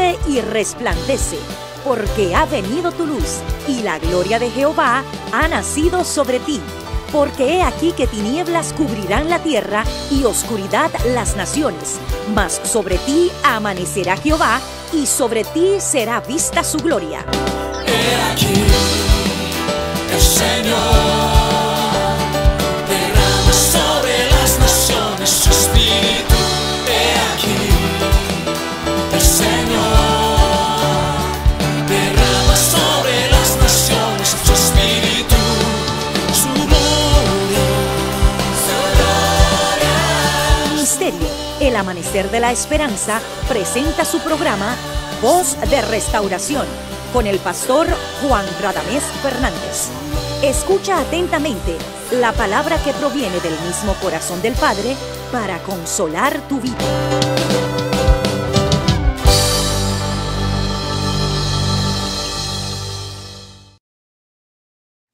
levántate y resplandece, porque ha venido tu luz, y la gloria de Jehová ha nacido sobre ti. Porque he aquí que tinieblas cubrirán la tierra y oscuridad las naciones, mas sobre ti amanecerá Jehová, y sobre ti será vista su gloria. He aquí, el Señor derrama sobre las naciones su espíritu. He aquí, el Señor derrama sobre las naciones su espíritu. Su gloria. Ministerio El Amanecer de la Esperanza presenta su programa Voz de Restauración, con el pastor Juan Radamés Fernández. Escucha atentamente la palabra que proviene del mismo corazón del Padre para consolar tu vida.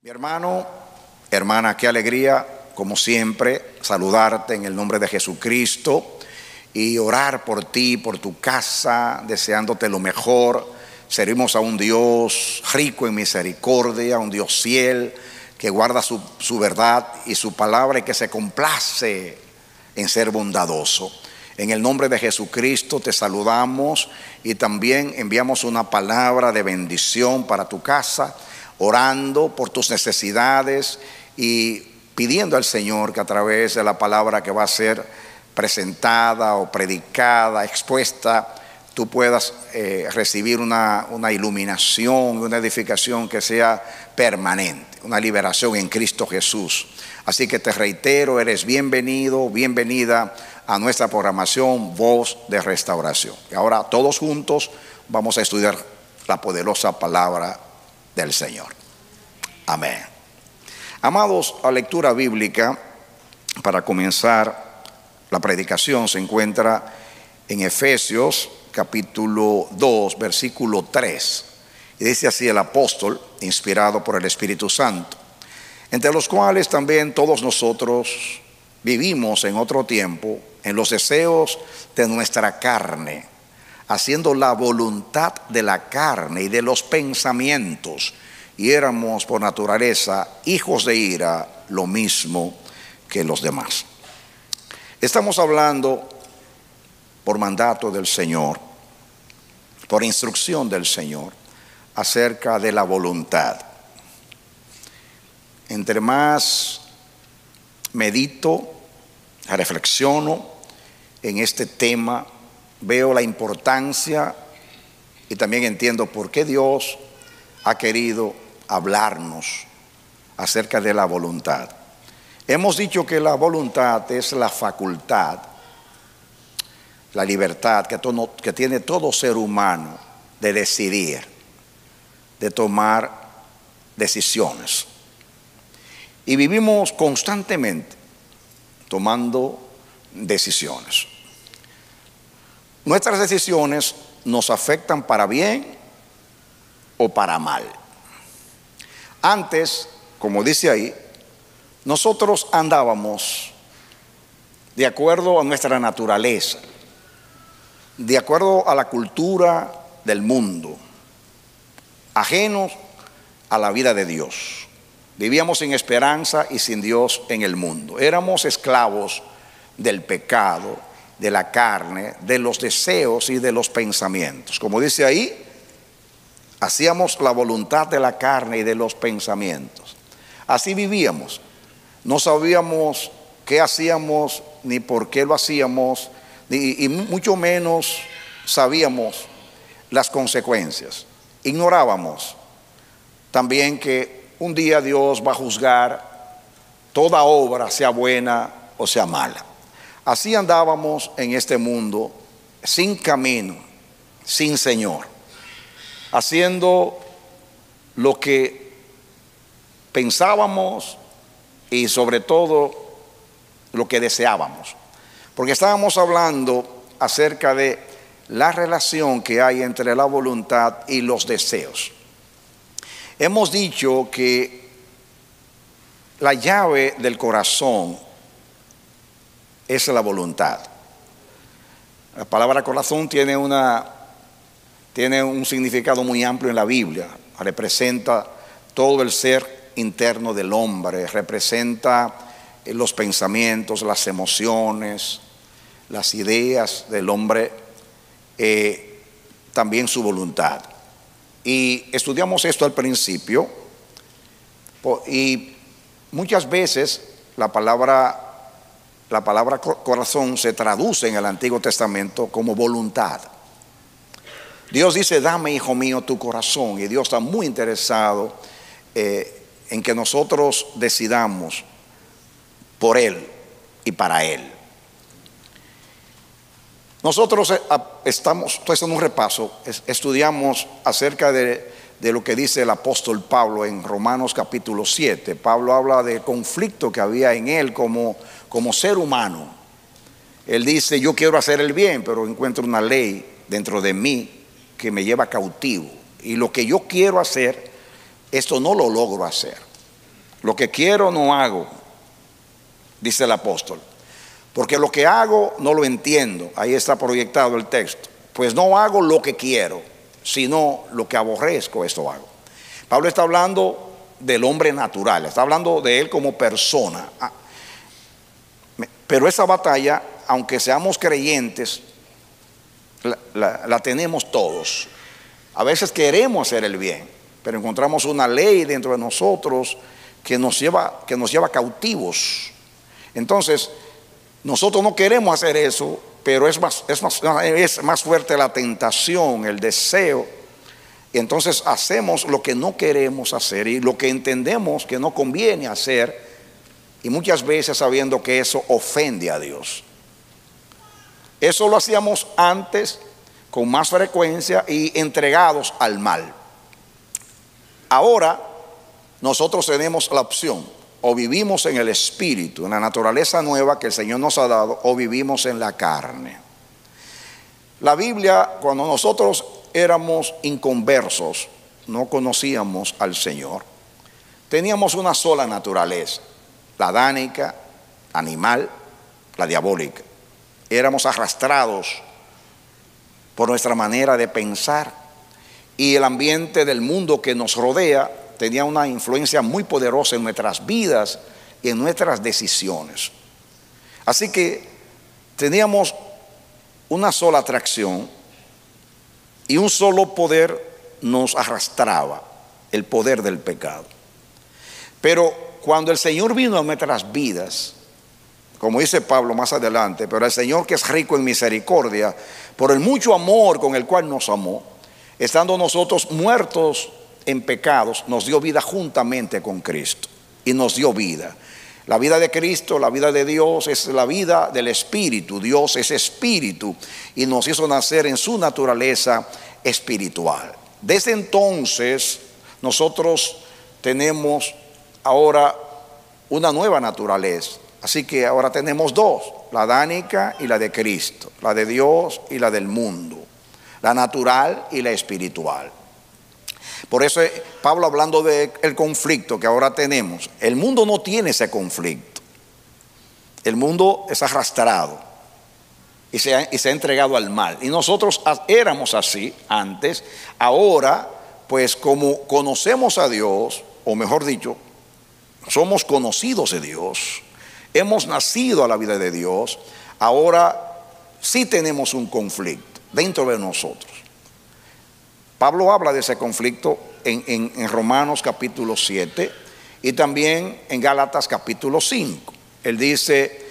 Mi hermano, hermana, qué alegría, como siempre, saludarte en el nombre de Jesucristo y orar por ti, por tu casa, deseándote lo mejor. Servimos a un Dios rico en misericordia, un Dios fiel que guarda su verdad y su palabra, y que se complace en ser bondadoso. En el nombre de Jesucristo te saludamos y también enviamos una palabra de bendición para tu casa, orando por tus necesidades y pidiendo al Señor que a través de la palabra que va a ser presentada o predicada, expuesta, tú puedas recibir una iluminación, una edificación que sea permanente, una liberación en Cristo Jesús. Así que te reitero, eres bienvenido, bienvenida a nuestra programación Voz de Restauración. Y ahora todos juntos vamos a estudiar la poderosa palabra del Señor. Amén. Amados, la lectura bíblica para comenzar la predicación se encuentra en Efesios capítulo 2, versículo 3. Y dice así el apóstol, inspirado por el Espíritu Santo: entre los cuales también todos nosotros vivimos en otro tiempo, en los deseos de nuestra carne, haciendo la voluntad de la carne y de los pensamientos, y éramos por naturaleza hijos de ira, lo mismo que los demás. Estamos hablando por mandato del Señor, por instrucción del Señor, acerca de la voluntad. Entre más medito, reflexiono en este tema, veo la importancia y también entiendo por qué Dios ha querido hablarnos acerca de la voluntad. Hemos dicho que la voluntad es la facultad, la libertad que tiene todo ser humano de decidir, de tomar decisiones. Y vivimos constantemente tomando decisiones. Nuestras decisiones nos afectan para bien o para mal. Antes, como dice ahí, nosotros andábamos de acuerdo a nuestra naturaleza, de acuerdo a la cultura del mundo, ajenos a la vida de Dios. Vivíamos sin esperanza y sin Dios en el mundo. Éramos esclavos del pecado, de la carne, de los deseos y de los pensamientos. Como dice ahí, hacíamos la voluntad de la carne y de los pensamientos. Así vivíamos. No sabíamos qué hacíamos ni por qué lo hacíamos, y mucho menos sabíamos las consecuencias. Ignorábamos también que un día Dios va a juzgar toda obra, sea buena o sea mala. Así andábamos en este mundo, sin camino, sin Señor, haciendo lo que pensábamos y sobre todo lo que deseábamos. Porque estábamos hablando acerca de la relación que hay entre la voluntad y los deseos. Hemos dicho que la llave del corazón es la voluntad. La palabra corazón tiene una tiene un significado muy amplio en la Biblia. Representa todo el ser interno del hombre, representa los pensamientos, las emociones, las ideas del hombre, también su voluntad. Y estudiamos esto al principio, y muchas veces la palabra corazón se traduce en el Antiguo Testamento como voluntad. Dios dice: dame, hijo mío, tu corazón. Y Dios está muy interesado en que nosotros decidamos por Él y para Él. Nosotros estoy haciendo un repaso, estudiamos acerca de lo que dice el apóstol Pablo en Romanos capítulo 7. Pablo habla del conflicto que había en él como ser humano. Él dice: yo quiero hacer el bien, pero encuentro una ley dentro de mí que me lleva cautivo. Y lo que yo quiero hacer, esto no lo logro hacer. Lo que quiero no hago, dice el apóstol. Porque lo que hago no lo entiendo. Ahí está proyectado el texto. Pues no hago lo que quiero, sino lo que aborrezco, esto hago. Pablo está hablando del hombre natural, está hablando de él como persona. Pero esa batalla, aunque seamos creyentes, la tenemos todos. A veces queremos hacer el bien, pero encontramos una ley dentro de nosotros que nos lleva cautivos. Entonces, nosotros no queremos hacer eso, pero es más fuerte la tentación, el deseo. Y entonces hacemos lo que no queremos hacer y lo que entendemos que no conviene hacer, y muchas veces sabiendo que eso ofende a Dios. Eso lo hacíamos antes con más frecuencia y entregados al mal. Ahora nosotros tenemos la opción: o vivimos en el espíritu, en la naturaleza nueva que el Señor nos ha dado, o vivimos en la carne. La Biblia, cuando nosotros éramos inconversos, no conocíamos al Señor, teníamos una sola naturaleza: la adánica, animal, la diabólica. Éramos arrastrados por nuestra manera de pensar, y el ambiente del mundo que nos rodea tenía una influencia muy poderosa en nuestras vidas y en nuestras decisiones. Así que teníamos una sola atracción y un solo poder nos arrastraba: el poder del pecado. Pero cuando el Señor vino a nuestras vidas, como dice Pablo más adelante, pero el Señor, que es rico en misericordia, por el mucho amor con el cual nos amó, estando nosotros muertos en pecados, nos dio vida juntamente con Cristo. Y nos dio vida. La vida de Cristo, la vida de Dios, es la vida del Espíritu. Dios es Espíritu, y nos hizo nacer en su naturaleza espiritual. Desde entonces nosotros tenemos ahora una nueva naturaleza. Así que ahora tenemos dos: la adánica y la de Cristo, la de Dios y la del mundo, la natural y la espiritual. Por eso Pablo, hablando del conflicto que ahora tenemos, el mundo no tiene ese conflicto. El mundo es arrastrado y se ha entregado al mal. Y nosotros éramos así antes. Ahora, pues, como conocemos a Dios, o mejor dicho, somos conocidos de Dios, hemos nacido a la vida de Dios, ahora sí tenemos un conflicto dentro de nosotros. Pablo habla de ese conflicto en Romanos capítulo 7 y también en Gálatas capítulo 5. Él dice,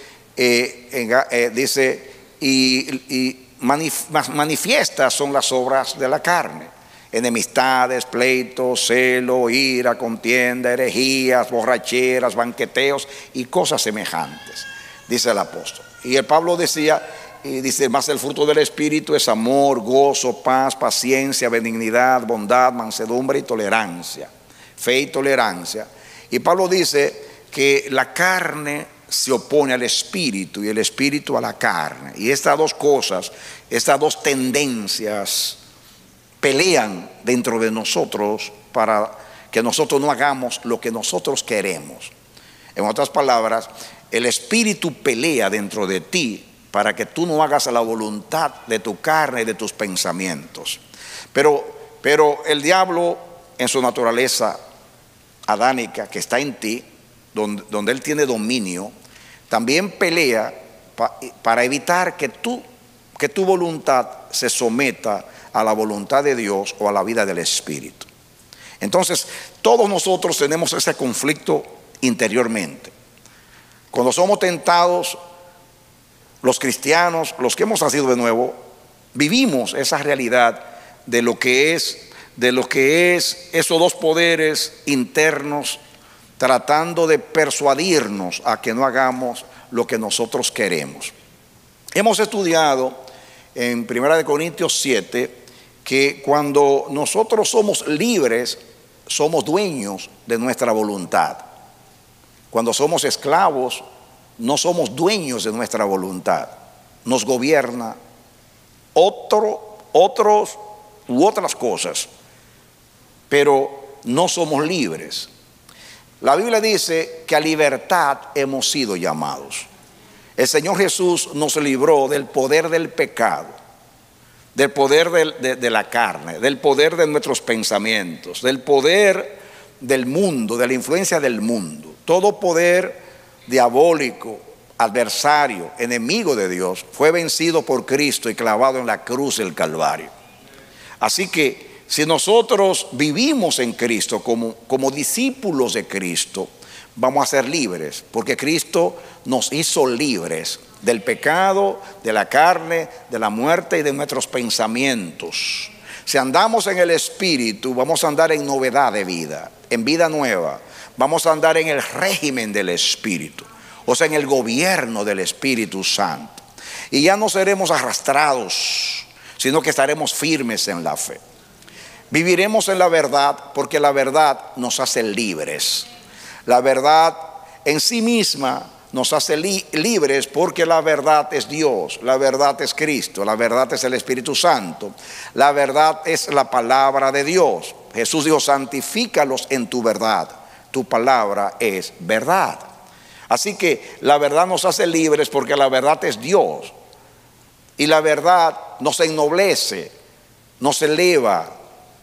manifiestas son las obras de la carne: enemistades, pleitos, celo, ira, contienda, herejías, borracheras, banqueteos y cosas semejantes, dice el apóstol. Y el Pablo decía, y dice: más el fruto del Espíritu es amor, gozo, paz, paciencia, benignidad, bondad, mansedumbre y tolerancia, fe y tolerancia. Y Pablo dice que la carne se opone al Espíritu y el Espíritu a la carne. Y estas dos cosas, estas dos tendencias, pelean dentro de nosotros para que nosotros no hagamos lo que nosotros queremos. En otras palabras, el Espíritu pelea dentro de ti para que tú no hagas la voluntad de tu carne y de tus pensamientos. Pero el diablo, en su naturaleza adánica que está en ti, donde él tiene dominio, también pelea para evitar que tu voluntad se someta a la voluntad de Dios o a la vida del Espíritu. Entonces, todos nosotros tenemos ese conflicto interiormente. Cuando somos tentados, los cristianos, los que hemos nacido de nuevo, vivimos esa realidad de lo que es esos dos poderes internos tratando de persuadirnos a que no hagamos lo que nosotros queremos. Hemos estudiado en 1 Corintios 7 que cuando nosotros somos libres, somos dueños de nuestra voluntad. Cuando somos esclavos, no somos dueños de nuestra voluntad. Nos gobierna otras cosas, pero no somos libres. La Biblia dice que a libertad hemos sido llamados. El Señor Jesús nos libró del poder del pecado, del poder de la carne, del poder de nuestros pensamientos, del poder del mundo, de la influencia del mundo. Todo poder diabólico, adversario, enemigo de Dios, fue vencido por Cristo y clavado en la cruz del Calvario. Así que si nosotros vivimos en Cristo como discípulos de Cristo, vamos a ser libres, porque Cristo nos hizo libres del pecado, de la carne, de la muerte y de nuestros pensamientos. Si andamos en el Espíritu, vamos a andar en novedad de vida, en vida nueva. Vamos a andar en el régimen del Espíritu, o sea, en el gobierno del Espíritu Santo. Y ya no seremos arrastrados, sino que estaremos firmes en la fe. Viviremos en la verdad, porque la verdad nos hace libres. La verdad en sí misma nos hace libres, porque la verdad es Dios, la verdad es Cristo, la verdad es el Espíritu Santo, la verdad es la palabra de Dios. Jesús dijo: santifícalos en tu verdad, tu palabra es verdad. Así que la verdad nos hace libres, porque la verdad es Dios, y la verdad nos ennoblece, nos eleva,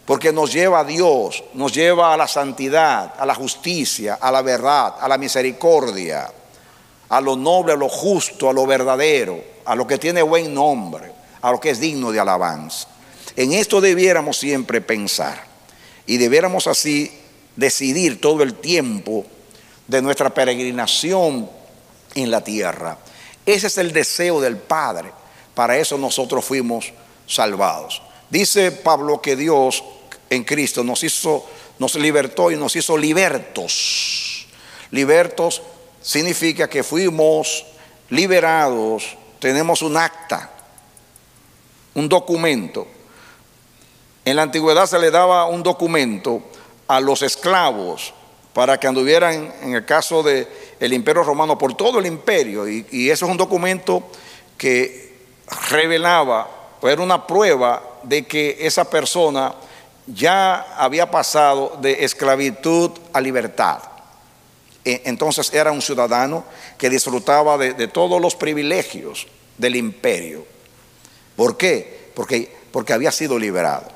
porque nos lleva a Dios, nos lleva a la santidad, a la justicia, a la verdad, a la misericordia, a lo noble, a lo justo, a lo verdadero, a lo que tiene buen nombre, a lo que es digno de alabanza. En esto debiéramos siempre pensar, y debiéramos así decidir todo el tiempo de nuestra peregrinación en la tierra. Ese es el deseo del Padre. Para eso nosotros fuimos salvados. Dice Pablo que Dios en Cristo nos libertó y nos hizo libertos. Libertos significa que fuimos liberados. Tenemos un acta, un documento. En la antigüedad se le daba un documento a los esclavos para que anduvieran, en el caso del Imperio Romano, por todo el imperio, y eso es un documento que revelaba, o era una prueba de que esa persona ya había pasado de esclavitud a libertad. Entonces era un ciudadano que disfrutaba de todos los privilegios del imperio. ¿Por qué? Porque había sido liberado.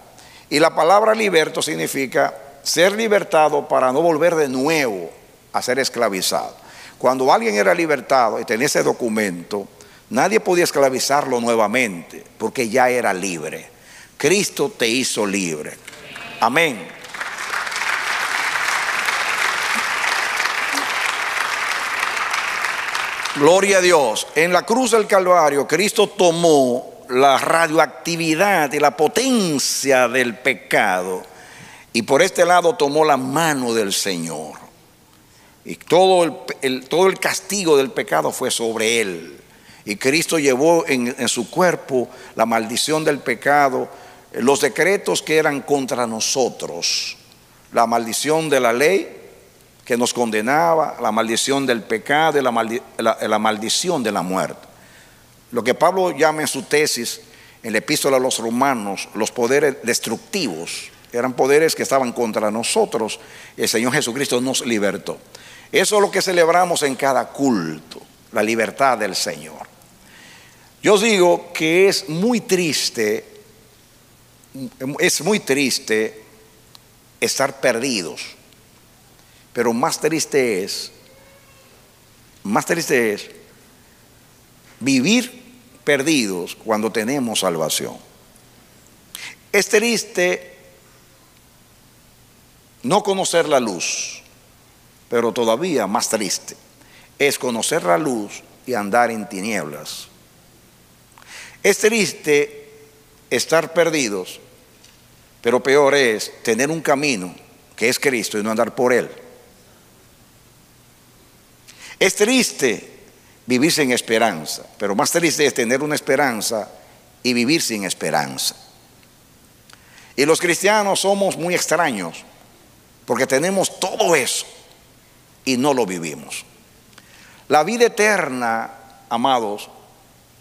Y la palabra liberto significa ser libertado para no volver de nuevo a ser esclavizado. Cuando alguien era libertado y tenía ese documento, nadie podía esclavizarlo nuevamente, porque ya era libre. Cristo te hizo libre. Amén. Gloria a Dios. En la cruz del Calvario, Cristo tomó la radioactividad y la potencia del pecado, y por este lado tomó la mano del Señor, y todo el castigo del pecado fue sobre él. Y Cristo llevó en su cuerpo la maldición del pecado, los decretos que eran contra nosotros, la maldición de la ley que nos condenaba, la maldición del pecado y la maldición de la muerte. Lo que Pablo llama en su tesis, en la epístola a los romanos, los poderes destructivos. Eran poderes que estaban contra nosotros. El Señor Jesucristo nos libertó. Eso es lo que celebramos en cada culto, la libertad del Señor. Yo digo que es muy triste es muy triste estar perdidos, pero más triste es vivir perdidos cuando tenemos salvación. Es triste no conocer la luz, pero todavía más triste es conocer la luz y andar en tinieblas. Es triste estar perdidos, pero peor es tener un camino que es Cristo y no andar por él. Es triste vivir sin esperanza, pero más triste es tener una esperanza y vivir sin esperanza. Y los cristianos somos muy extraños porque tenemos todo eso y no lo vivimos. La vida eterna, amados,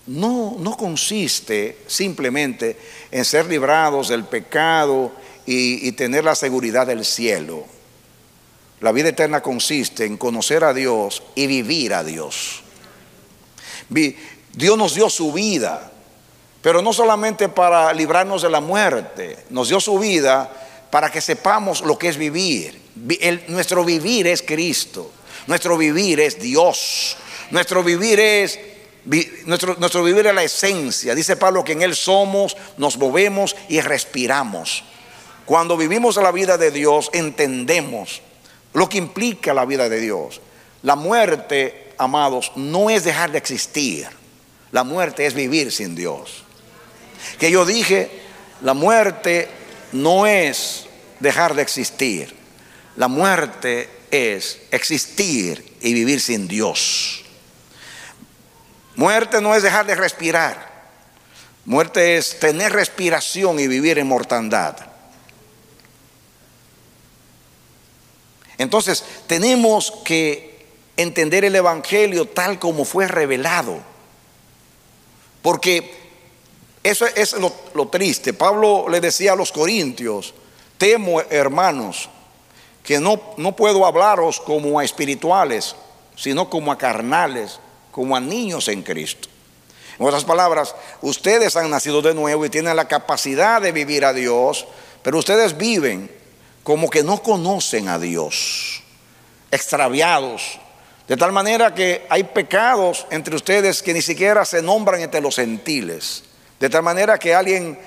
no consiste simplemente en ser librados del pecado y tener la seguridad del cielo. La vida eterna consiste en conocer a Dios y vivir a Dios. Dios nos dio su vida, pero no solamente para librarnos de la muerte, nos dio su vida para que sepamos lo que es vivir. Nuestro vivir es Cristo, nuestro vivir es Dios, nuestro vivir es la esencia. Dice Pablo que en él somos, nos movemos y respiramos. Cuando vivimos la vida de Dios, entendemos lo que implica la vida de Dios. La muerte, amados, no es dejar de existir. La muerte es vivir sin Dios. Que yo dije, la muerte no es dejar de existir. La muerte es existir y vivir sin Dios. Muerte no es dejar de respirar. Muerte es tener respiración y vivir en mortandad. Entonces, tenemos que entender el evangelio tal como fue revelado. Porque eso es lo triste. Pablo le decía a los corintios: temo, hermanos, que no puedo hablaros como a espirituales, sino como a carnales, como a niños en Cristo. En otras palabras, ustedes han nacido de nuevo y tienen la capacidad de vivir a Dios, pero ustedes viven como que no conocen a Dios, extraviados, de tal manera que hay pecados entre ustedes que ni siquiera se nombran entre los gentiles, de tal manera que alguien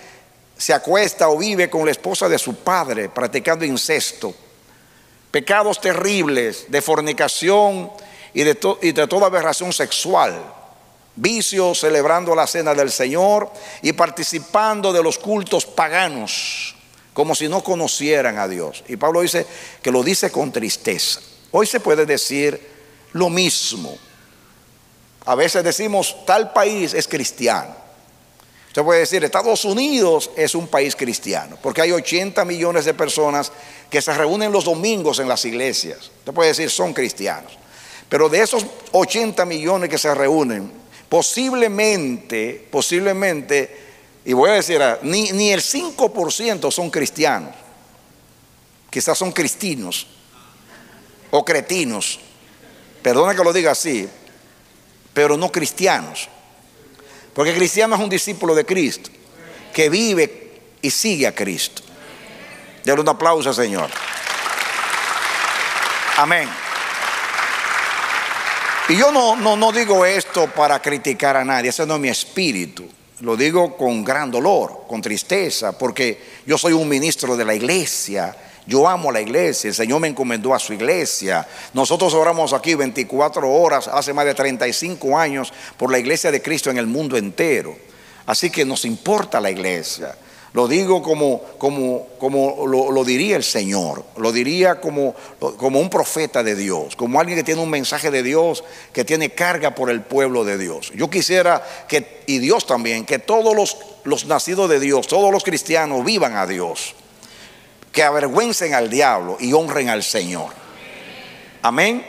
se acuesta o vive con la esposa de su padre, practicando incesto, pecados terribles de fornicación y de toda aberración sexual, vicios, celebrando la cena del Señor y participando de los cultos paganos, como si no conocieran a Dios. Y Pablo dice que lo dice con tristeza. Hoy se puede decir lo mismo. A veces decimos tal país es cristiano. Usted puede decir Estados Unidos es un país cristiano, porque hay 80 millones de personas que se reúnen los domingos en las iglesias. Usted puede decir son cristianos. Pero de esos 80 millones que se reúnen, posiblemente, y voy a decir, ni el 5% son cristianos. Quizás son cristinos o cretinos. Perdona que lo diga así, pero no cristianos. Porque cristiano es un discípulo de Cristo, que vive y sigue a Cristo. Dale un aplauso al Señor. Amén. Y yo no digo esto para criticar a nadie, ese no es mi espíritu. Lo digo con gran dolor, con tristeza, porque yo soy un ministro de la iglesia, yo amo la iglesia, el Señor me encomendó a su iglesia. Nosotros oramos aquí 24 horas, hace más de 35 años, por la iglesia de Cristo en el mundo entero. Así que nos importa la iglesia. Lo digo como lo diría el Señor, lo diría como un profeta de Dios, como alguien que tiene un mensaje de Dios, que tiene carga por el pueblo de Dios. Yo quisiera que, y Dios también, que todos los nacidos de Dios, todos los cristianos vivan a Dios, que avergüencen al diablo y honren al Señor. Amén.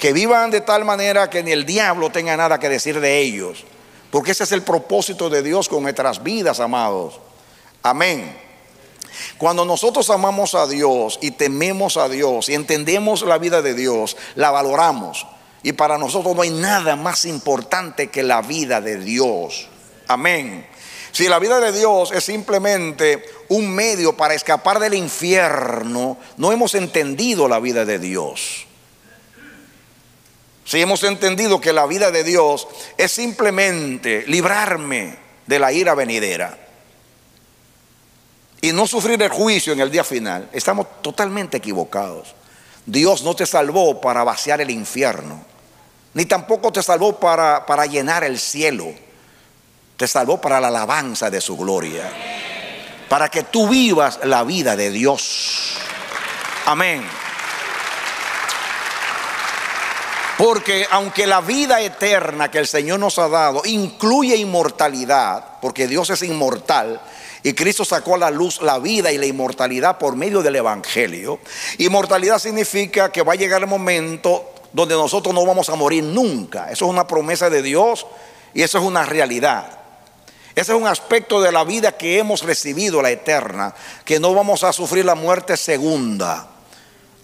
Que vivan de tal manera que ni el diablo tenga nada que decir de ellos, porque ese es el propósito de Dios con nuestras vidas, amados. Amén. Cuando nosotros amamos a Dios y tememos a Dios y entendemos la vida de Dios, la valoramos. Y para nosotros no hay nada más importante que la vida de Dios. Amén. Si la vida de Dios es simplemente un medio para escapar del infierno, no hemos entendido la vida de Dios. Si hemos entendido que la vida de Dios es simplemente librarme de la ira venidera y no sufrir el juicio en el día final, estamos totalmente equivocados. Dios no te salvó para vaciar el infierno, ni tampoco te salvó para llenar el cielo. Te salvó para la alabanza de su gloria, para que tú vivas la vida de Dios. Amén. Porque aunque la vida eterna que el Señor nos ha dado incluye inmortalidad, porque Dios es inmortal y Cristo sacó a la luz la vida y la inmortalidad por medio del Evangelio. Inmortalidad significa que va a llegar el momento donde nosotros no vamos a morir nunca. Eso es una promesa de Dios y eso es una realidad. Ese es un aspecto de la vida que hemos recibido, la eterna, que no vamos a sufrir la muerte segunda.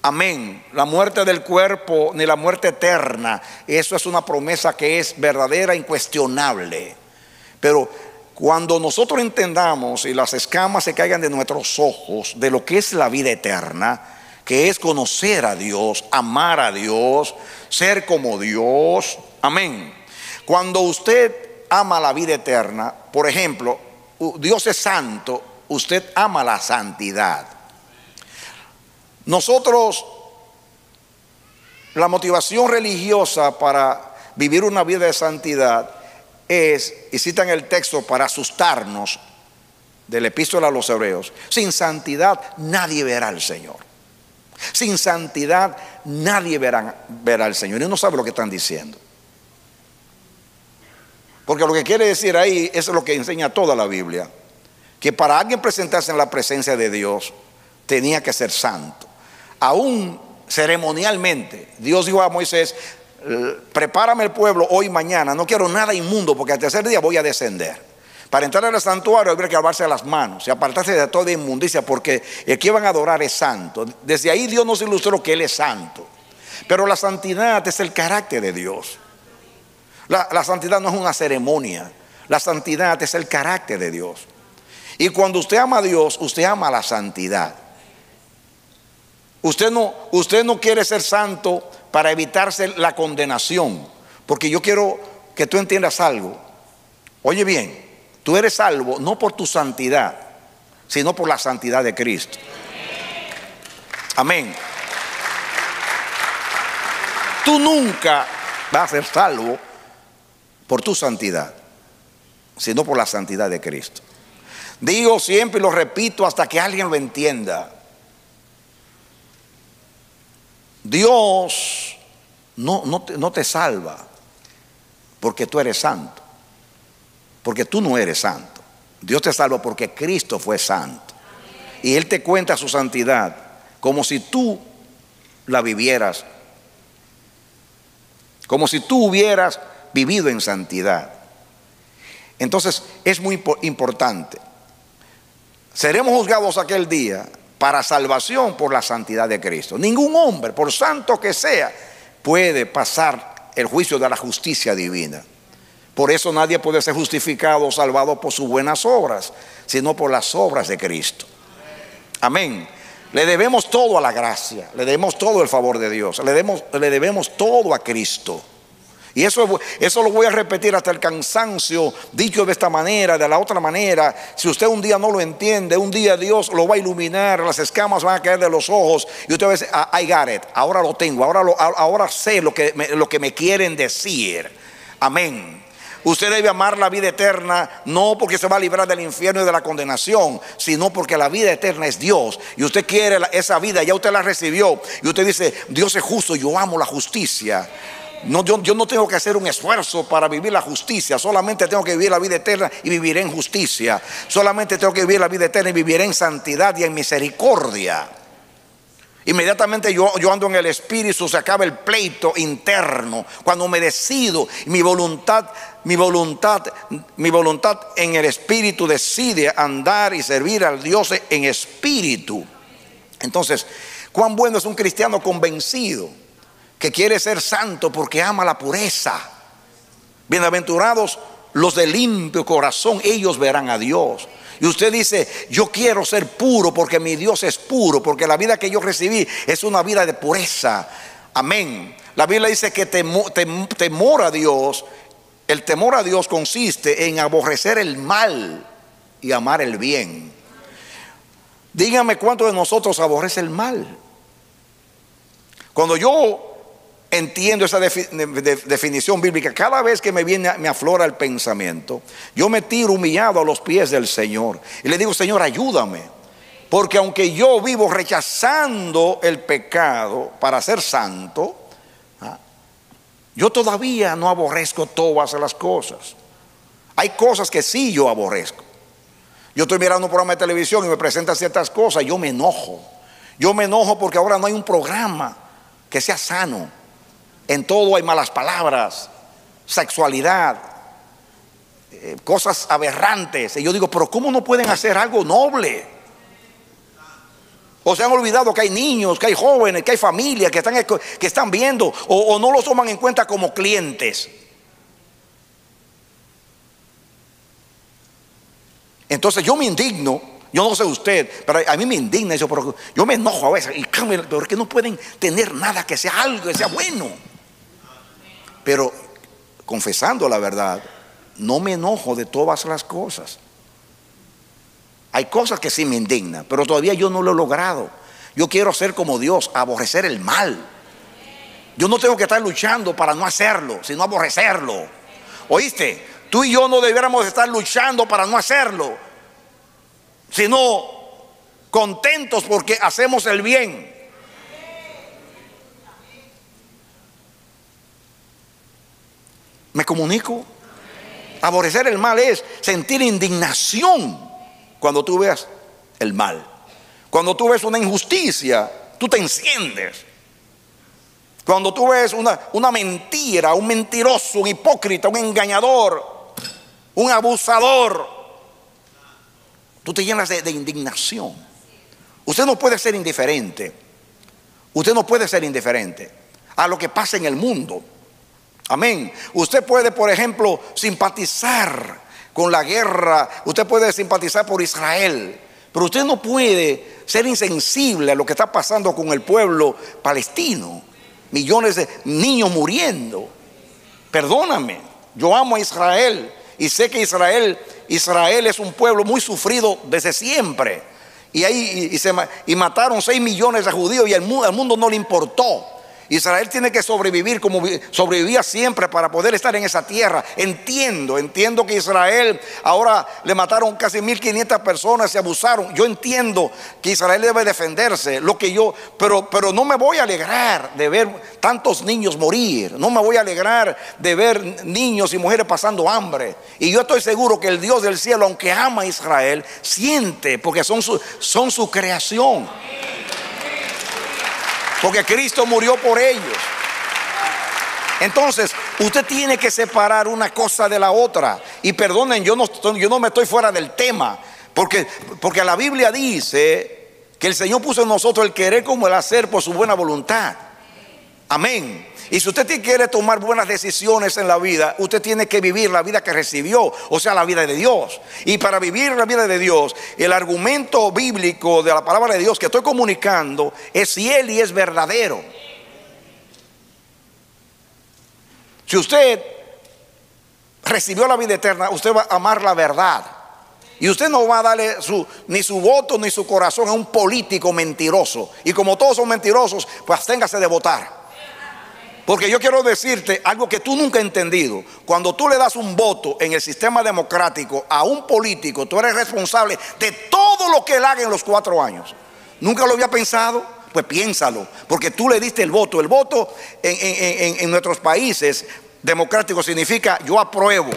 Amén. La muerte del cuerpo ni la muerte eterna, eso es una promesa que es verdadera, incuestionable. Pero cuando nosotros entendamos y las escamas se caigan de nuestros ojos de lo que es la vida eterna, que es conocer a Dios, amar a Dios, ser como Dios. Amén. Cuando usted ama la vida eterna, por ejemplo, Dios es santo, usted ama la santidad. Nosotros, la motivación religiosa para vivir una vida de santidad es, y citan el texto para asustarnos de la epístola a los Hebreos, sin santidad nadie verá al Señor. Sin santidad nadie verá al Señor. Y no sabe lo que están diciendo. Porque lo que quiere decir ahí es lo que enseña toda la Biblia, que para alguien presentarse en la presencia de Dios tenía que ser santo. Aún ceremonialmente, Dios dijo a Moisés: prepárame el pueblo hoy y mañana, no quiero nada inmundo, porque al tercer día voy a descender. Para entrar al santuario habría que lavarse las manos y apartarse de toda inmundicia, porque el que iban a adorar es santo. Desde ahí Dios nos ilustró que Él es santo. Pero la santidad es el carácter de Dios. La santidad no es una ceremonia. La santidad es el carácter de Dios. Y cuando usted ama a Dios, usted ama la santidad. Usted no quiere ser santo para evitarse la condenación. Porque yo quiero que tú entiendas algo. Oye bien, tú eres salvo no por tu santidad, sino por la santidad de Cristo. Amén. Tú nunca vas a ser salvo por tu santidad, sino por la santidad de Cristo. Digo siempre y lo repito hasta que alguien lo entienda: Dios no te salva porque tú eres santo, porque tú no eres santo. Dios te salva porque Cristo fue santo. Y Él te cuenta su santidad como si tú la vivieras, como si tú hubieras vivido en santidad. Entonces es muy importante. Seremos juzgados aquel día para salvación por la santidad de Cristo. Ningún hombre, por santo que sea, puede pasar el juicio de la justicia divina. Por eso nadie puede ser justificado o salvado por sus buenas obras, sino por las obras de Cristo. Amén. Le debemos todo a la gracia, le debemos todo el favor de Dios, le debemos todo a Cristo. Y eso lo voy a repetir hasta el cansancio, dicho de esta manera, de la otra manera. Si usted un día no lo entiende, un día Dios lo va a iluminar, las escamas van a caer de los ojos y usted va a decir: I got it, ahora lo tengo, ahora sé lo que me quieren decir. Amén. Usted debe amar la vida eterna, no porque se va a librar del infierno y de la condenación, sino porque la vida eterna es Dios. Y usted quiere esa vida, ya usted la recibió. Y usted dice: Dios es justo, yo amo la justicia. No, yo no tengo que hacer un esfuerzo para vivir la justicia. Solamente tengo que vivir la vida eterna y viviré en justicia. Solamente tengo que vivir la vida eterna y viviré en santidad y en misericordia. Inmediatamente yo ando en el espíritu, se acaba el pleito interno. Cuando me decido, mi voluntad en el espíritu decide andar y servir al Dios en espíritu. Entonces, cuán bueno es un cristiano convencido que quiere ser santo porque ama la pureza. Bienaventurados Los de limpio corazón, ellos verán a Dios. Y usted dice, yo quiero ser puro porque mi Dios es puro, porque la vida que yo recibí es una vida de pureza. Amén. La Biblia dice que temor a Dios, el temor a Dios consiste en aborrecer el mal y amar el bien. Dígame cuántos de nosotros aborrece el mal. Cuando yo entiendo esa definición bíblica, cada vez que me viene, me aflora el pensamiento, yo me tiro humillado a los pies del Señor y le digo, Señor, ayúdame, porque aunque yo vivo rechazando el pecado para ser santo, yo todavía no aborrezco todas las cosas. Hay cosas que sí yo aborrezco. Yo estoy mirando un programa de televisión y me presentan ciertas cosas, yo me enojo. Yo me enojo porque ahora no hay un programa que sea sano. En todo hay malas palabras, sexualidad, cosas aberrantes. Y yo digo, pero ¿cómo no pueden hacer algo noble? O se han olvidado que hay niños, que hay jóvenes, que hay familias que están viendo, o no los toman en cuenta como clientes. Entonces yo me indigno. Yo no sé usted, pero a mí me indigna eso, pero yo me enojo a veces. Y porque no pueden tener nada que sea algo, que sea bueno. Pero confesando la verdad, no me enojo de todas las cosas. Hay cosas que sí me indignan, pero todavía yo no lo he logrado. Yo quiero ser como Dios, aborrecer el mal. Yo no tengo que estar luchando para no hacerlo, sino aborrecerlo. ¿Oíste? Tú y yo no debiéramos estar luchando para no hacerlo, sino contentos porque hacemos el bien. ¿Me comunico? Aborrecer el mal es sentir indignación cuando tú veas el mal. Cuando tú ves una injusticia, tú te enciendes. Cuando tú ves una mentira, un mentiroso, un hipócrita, un engañador, un abusador, tú te llenas de indignación. Usted no puede ser indiferente. Usted no puede ser indiferente a lo que pasa en el mundo. Amén. Usted puede, por ejemplo, simpatizar con la guerra. Usted puede simpatizar por Israel. Pero usted no puede ser insensible a lo que está pasando con el pueblo palestino. Millones de niños muriendo. Perdóname. Yo amo a Israel. Y sé que Israel es un pueblo muy sufrido desde siempre. Y mataron 6 millones de judíos y al mundo no le importó. Israel tiene que sobrevivir como sobrevivía siempre para poder estar en esa tierra. Entiendo que Israel ahora le mataron casi 1500 personas, se abusaron. Yo entiendo que Israel debe defenderse, pero no me voy a alegrar de ver tantos niños morir. No me voy a alegrar de ver niños y mujeres pasando hambre. Y yo estoy seguro que el Dios del cielo, aunque ama a Israel, siente, porque son su creación. Porque Cristo murió por ellos. Entonces, usted tiene que separar una cosa de la otra. Y perdonen, yo no me estoy fuera del tema. Porque la Biblia dice que el Señor puso en nosotros el querer como el hacer por su buena voluntad. Amén. Y si usted quiere tomar buenas decisiones en la vida, usted tiene que vivir la vida que recibió, o sea, la vida de Dios. Y para vivir la vida de Dios, el argumento bíblico de la palabra de Dios que estoy comunicando es fiel y es verdadero. Si usted recibió la vida eterna, usted va a amar la verdad. Y usted no va a darle ni su voto ni su corazón a un político mentiroso. Y como todos son mentirosos, pues absténgase de votar. Porque yo quiero decirte algo que tú nunca has entendido. Cuando tú le das un voto en el sistema democrático a un político, tú eres responsable de todo lo que él haga en los 4 años. ¿Nunca lo había pensado? Pues piénsalo, porque tú le diste el voto. El voto en nuestros países democráticos significa yo apruebo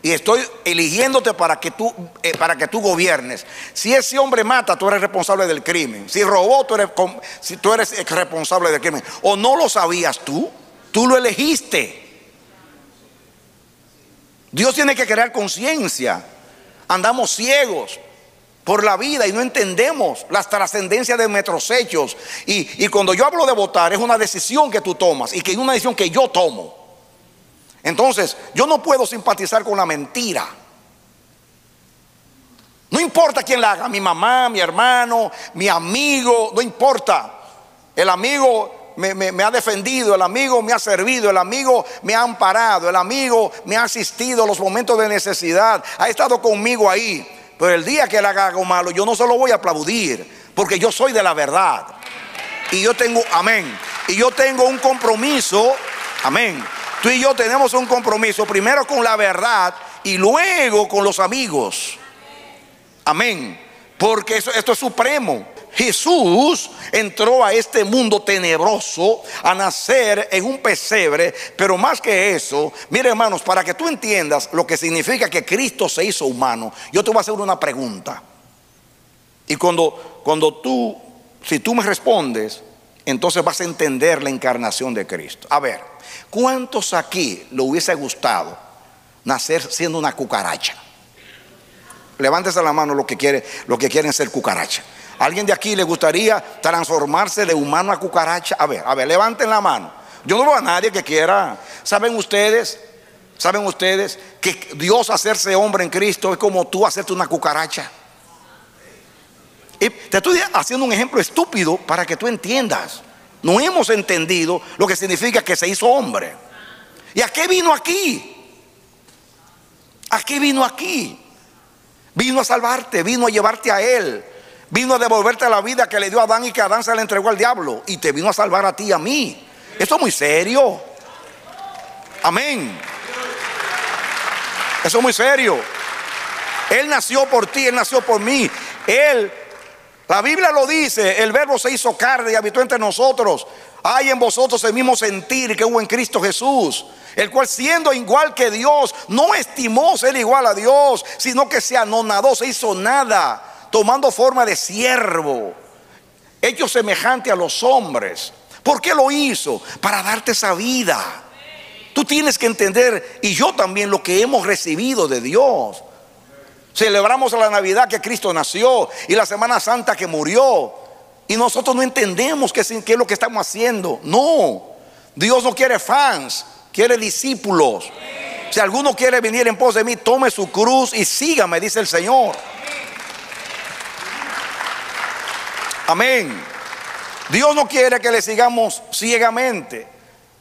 y estoy eligiéndote para que tú gobiernes. Si ese hombre mata, tú eres responsable del crimen. Si robó, tú eres responsable del crimen. ¿O no lo sabías tú? Tú lo elegiste. Dios tiene que crear conciencia. Andamos ciegos por la vida y no entendemos las trascendencias de nuestros hechos. Y cuando yo hablo de votar, es una decisión que tú tomas y que es una decisión que yo tomo. Entonces, yo no puedo simpatizar con la mentira. No importa quién la haga, mi mamá, mi hermano, mi amigo, no importa. El amigo me ha defendido, el amigo me ha servido, el amigo me ha amparado, el amigo me ha asistido en los momentos de necesidad, ha estado conmigo ahí. Pero el día que él haga algo malo, yo no se lo voy a aplaudir, porque yo soy de la verdad. Y yo tengo, amén, y yo tengo un compromiso, amén. Tú y yo tenemos un compromiso, primero con la verdad y luego con los amigos. Amén. Porque esto es supremo. Jesús entró a este mundo tenebroso a nacer en un pesebre. Pero más que eso, mire, hermanos, para que tú entiendas lo que significa que Cristo se hizo humano, yo te voy a hacer una pregunta. Y si tú me respondes, entonces vas a entender la encarnación de Cristo. A ver, ¿cuántos aquí le hubiese gustado nacer siendo una cucaracha? Levántese la mano los que quieren ser cucaracha. ¿Alguien de aquí le gustaría transformarse de humano a cucaracha? A ver, levanten la mano. Yo no veo a nadie que quiera. ¿Saben ustedes que Dios hacerse hombre en Cristo es como tú hacerte una cucaracha? Y te estoy haciendo un ejemplo estúpido para que tú entiendas. No hemos entendido lo que significa que se hizo hombre. ¿Y a qué vino aquí? ¿A qué vino aquí? Vino a salvarte, vino a llevarte a Él, vino a devolverte la vida que le dio a Adán y que Adán se la entregó al diablo, y te vino a salvar a ti y a mí. Esto es muy serio. Amén. Eso es muy serio. Él nació por ti, Él nació por mí. La Biblia lo dice, el verbo se hizo carne y habitó entre nosotros. Hay en vosotros el mismo sentir que hubo en Cristo Jesús, el cual siendo igual que Dios, no estimó ser igual a Dios, sino que se anonadó, se hizo nada, tomando forma de siervo, hecho semejante a los hombres. ¿Por qué lo hizo? Para darte esa vida. Tú tienes que entender, y yo también, lo que hemos recibido de Dios. Celebramos la Navidad que Cristo nació y la Semana Santa que murió, y nosotros no entendemos qué es lo que estamos haciendo. No, Dios no quiere fans, quiere discípulos. Si alguno quiere venir en pos de mí, tome su cruz y sígame, dice el Señor. Amén. Dios no quiere que le sigamos ciegamente.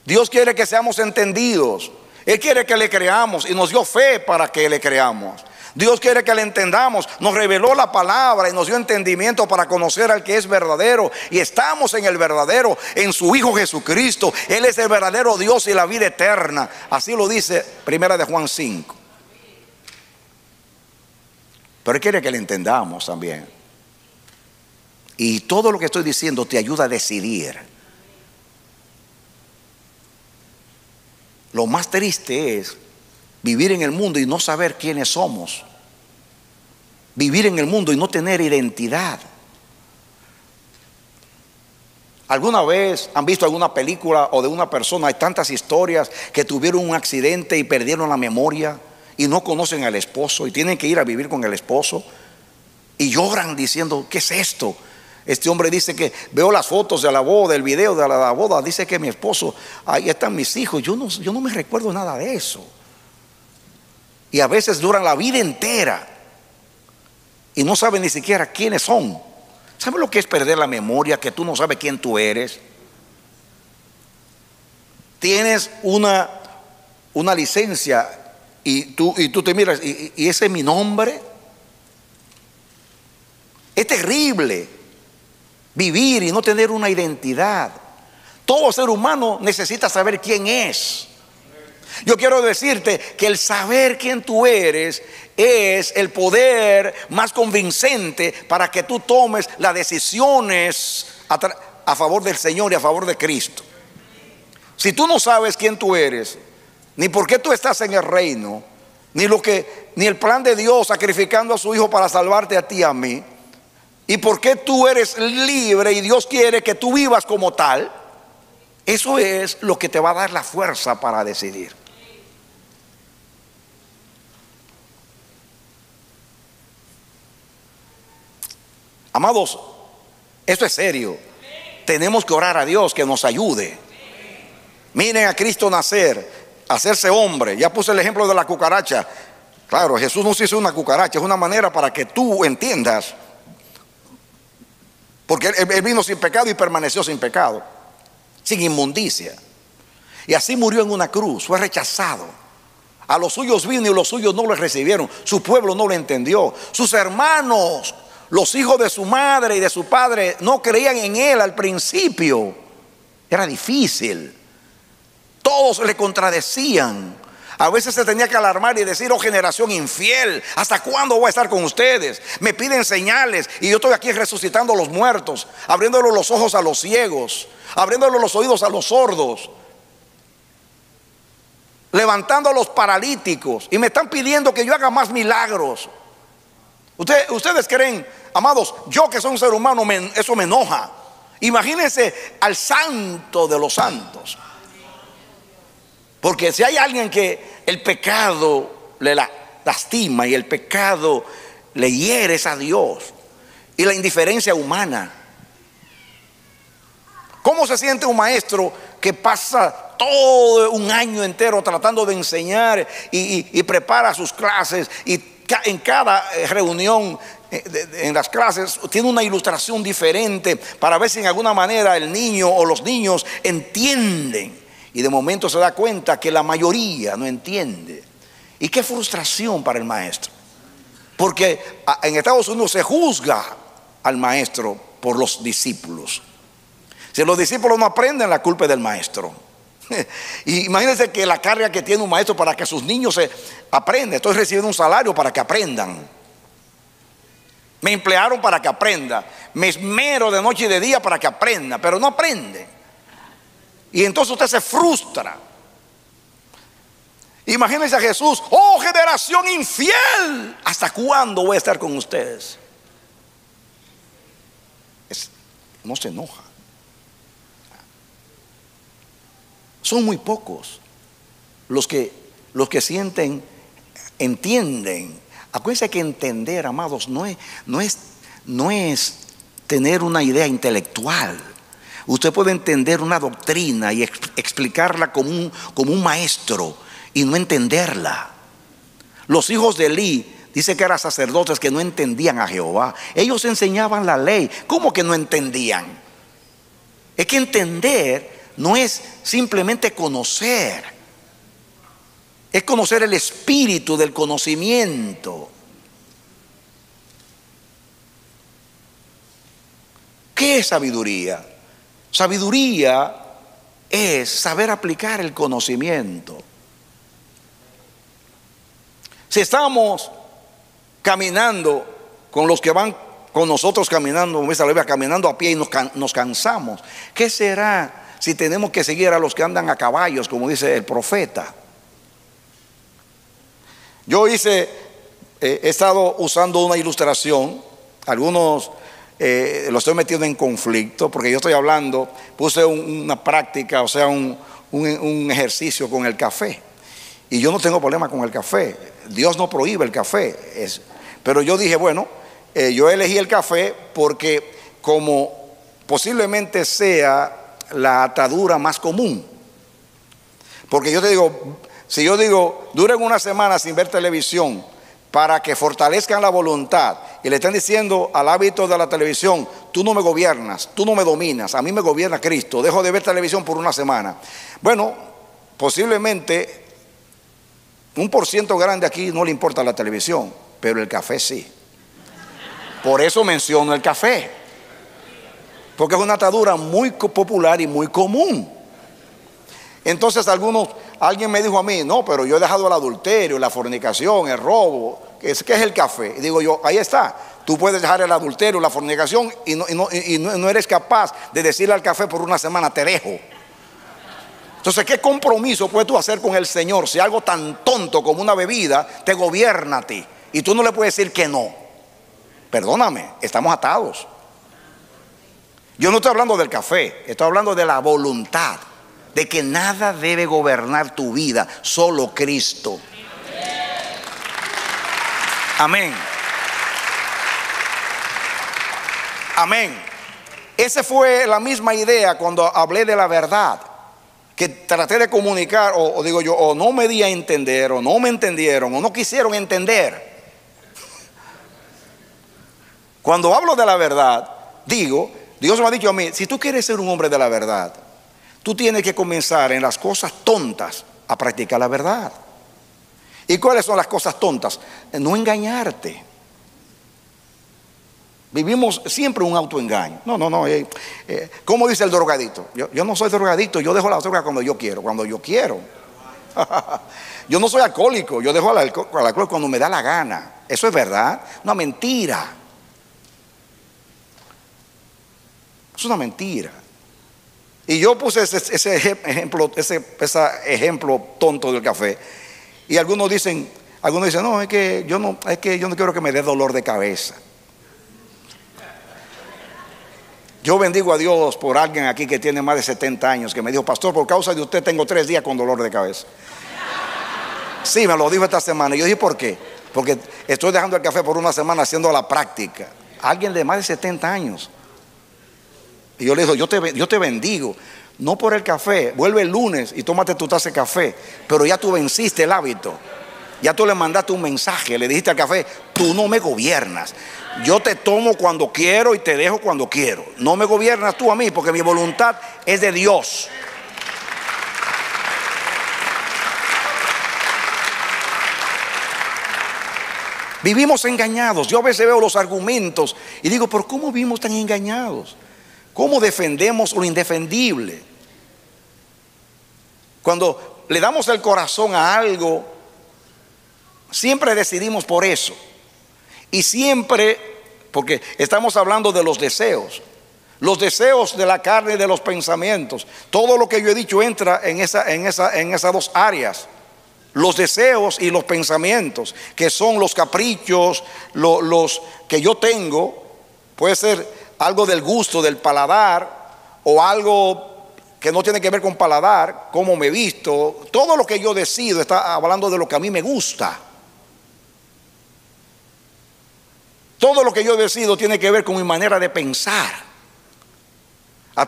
Dios quiere que seamos entendidos. Él quiere que le creamos y nos dio fe para que le creamos. Dios quiere que le entendamos, nos reveló la palabra y nos dio entendimiento para conocer al que es verdadero, y estamos en el verdadero, en su Hijo Jesucristo. Él es el verdadero Dios y la vida eterna. Así lo dice Primera de Juan 5. Pero Él quiere que le entendamos también. Y todo lo que estoy diciendo te ayuda a decidir. Lo más triste es vivir en el mundo y no saber quiénes somos. Vivir en el mundo y no tener identidad. ¿Alguna vez han visto alguna película o de una persona? Hay tantas historias que tuvieron un accidente y perdieron la memoria y no conocen al esposo y tienen que ir a vivir con el esposo y lloran diciendo, ¿qué es esto? Este hombre dice que veo las fotos de la boda, el video de la boda, dice que mi esposo, ahí están mis hijos, yo no me recuerdo nada de eso. Y a veces duran la vida entera y no saben ni siquiera quiénes son. ¿Sabes lo que es perder la memoria? Que tú no sabes quién tú eres. Tienes una licencia y tú te miras y ese es mi nombre. Es terrible vivir y no tener una identidad. Todo ser humano necesita saber quién es. Yo quiero decirte que el saber quién tú eres es el poder más convincente para que tú tomes las decisiones a favor del Señor y a favor de Cristo. Si tú no sabes quién tú eres, ni por qué tú estás en el reino, ni el plan de Dios sacrificando a su Hijo para salvarte a ti y a mí, y por qué tú eres libre y Dios quiere que tú vivas como tal, eso es lo que te va a dar la fuerza para decidir. Amados, esto es serio. Tenemos que orar a Dios que nos ayude. Miren a Cristo nacer. hacerse hombre. Ya puse el ejemplo de la cucaracha. Claro, Jesús no se hizo una cucaracha, es una manera para que tú entiendas. Porque él vino sin pecado y permaneció sin pecado, sin inmundicia. Y así murió en una cruz, fue rechazado. A los suyos vino y los suyos no lo recibieron. Su pueblo no lo entendió. Sus hermanos, los hijos de su madre y de su padre, no creían en él al principio. Era difícil. Todos le contradecían. A veces se tenía que alarmar y decir: oh, generación infiel, ¿hasta cuándo voy a estar con ustedes? Me piden señales y yo estoy aquí resucitando a los muertos, abriéndole los ojos a los ciegos, abriéndole los oídos a los sordos, levantando a los paralíticos, y me están pidiendo que yo haga más milagros. Ustedes creen, amados, yo que soy un ser humano, eso me enoja. Imagínense al santo de los santos. Porque si hay alguien que el pecado le lastima y el pecado le hiere, es a Dios, y la indiferencia humana. ¿Cómo se siente un maestro que pasa todo un año entero tratando de enseñar y prepara sus clases, y en cada reunión, en las clases, tiene una ilustración diferente para ver si en alguna manera el niño o los niños entienden? Y de momento se da cuenta que la mayoría no entiende. Y qué frustración para el maestro. Porque en Estados Unidos se juzga al maestro por los discípulos. Si los discípulos no aprenden, la culpa es del maestro. Y imagínense que la carga que tiene un maestro para que sus niños se aprendan. Estoy recibiendo un salario para que aprendan. Me emplearon para que aprenda. Me esmero de noche y de día para que aprenda, pero no aprende. Y entonces usted se frustra. Imagínense a Jesús: oh, generación infiel, ¿hasta cuándo voy a estar con ustedes? No se enoja. Son muy pocos los que sienten, entienden. Acuérdense que entender, amados, no es tener una idea intelectual. Usted puede entender una doctrina y explicarla como un maestro y no entenderla. Los hijos de Elí, dice que eran sacerdotes que no entendían a Jehová. Ellos enseñaban la ley. ¿Cómo que no entendían? Es que entender no es simplemente conocer. Es conocer el espíritu del conocimiento. ¿Qué es sabiduría? Sabiduría es saber aplicar el conocimiento. Si estamos caminando con los que van con nosotros caminando, caminando a pie, y nos cansamos, ¿qué será si tenemos que seguir a los que andan a caballos, como dice el profeta? Yo he estado usando una ilustración. Algunos lo estoy metiendo en conflicto porque yo estoy hablando, puse una práctica, o sea, un ejercicio con el café. Y yo no tengo problema con el café. Dios no prohíbe el café. Pero yo dije, bueno, yo elegí el café porque como posiblemente sea la atadura más común. Porque yo te digo, si yo digo, duren una semana sin ver televisión, para que fortalezcan la voluntad, y le están diciendo al hábito de la televisión: tú no me gobiernas, tú no me dominas, a mí me gobierna Cristo, dejo de ver televisión por una semana. Bueno, posiblemente un % grande aquí no le importa la televisión, pero el café sí. Por eso menciono el café, porque es una atadura muy popular y muy común. Entonces alguien me dijo a mí: no, pero yo he dejado el adulterio, la fornicación, el robo. ¿Qué es el café? Y digo yo, ahí está. Tú puedes dejar el adulterio, la fornicación, y no eres capaz de decirle al café por una semana: te dejo. Entonces, ¿qué compromiso puedes tú hacer con el Señor si algo tan tonto como una bebida te gobierna a ti y tú no le puedes decir que no? Perdóname, estamos atados. Yo no estoy hablando del café, estoy hablando de la voluntad, de que nada debe gobernar tu vida, solo Cristo. Amén. Amén. Esa fue la misma idea cuando hablé de la verdad. que traté de comunicar, o no me di a entender, o no me entendieron, o no quisieron entender. Cuando hablo de la verdad, digo, Dios me ha dicho a mí, si tú quieres ser un hombre de la verdad, tú tienes que comenzar en las cosas tontas a practicar la verdad. ¿Y cuáles son las cosas tontas? No engañarte. Vivimos siempre un autoengaño. ¿Cómo dice el drogadicto? Yo no soy drogadicto, yo dejo la droga cuando yo quiero. Yo no soy alcohólico, yo dejo el alcohol cuando me da la gana. Eso es verdad, una mentira. Es una mentira. Y yo puse ese ejemplo tonto del café. Y algunos dicen, no, es que yo no quiero que me dé dolor de cabeza. Yo bendigo a Dios por alguien aquí que tiene más de 70 años que me dijo, pastor, por causa de usted tengo 3 días con dolor de cabeza. Sí, me lo dijo esta semana. Yo dije, ¿por qué? Porque estoy dejando el café por una semana haciendo la práctica. Alguien de más de 70 años. Y yo le digo, yo te bendigo, no por el café. Vuelve el lunes y tómate tu taza de café. Pero ya tú venciste el hábito. Ya tú le mandaste un mensaje, le dijiste al café, tú no me gobiernas. Yo te tomo cuando quiero y te dejo cuando quiero. No me gobiernas tú a mí, porque mi voluntad es de Dios. Vivimos engañados. Yo a veces veo los argumentos y digo, ¿pero cómo vivimos tan engañados? ¿Cómo defendemos lo indefendible? Cuando le damos el corazón a algo, siempre decidimos por eso. Y siempre, porque estamos hablando de los deseos de la carne y de los pensamientos. Todo lo que yo he dicho entra en esas dos áreas. Los deseos y los pensamientos, que son los caprichos, los que yo tengo. Puede ser algo del gusto, del paladar, o algo que no tiene que ver con paladar, cómo me visto. Todo lo que yo decido está hablando de lo que a mí me gusta. Todo lo que yo decido tiene que ver con mi manera de pensar.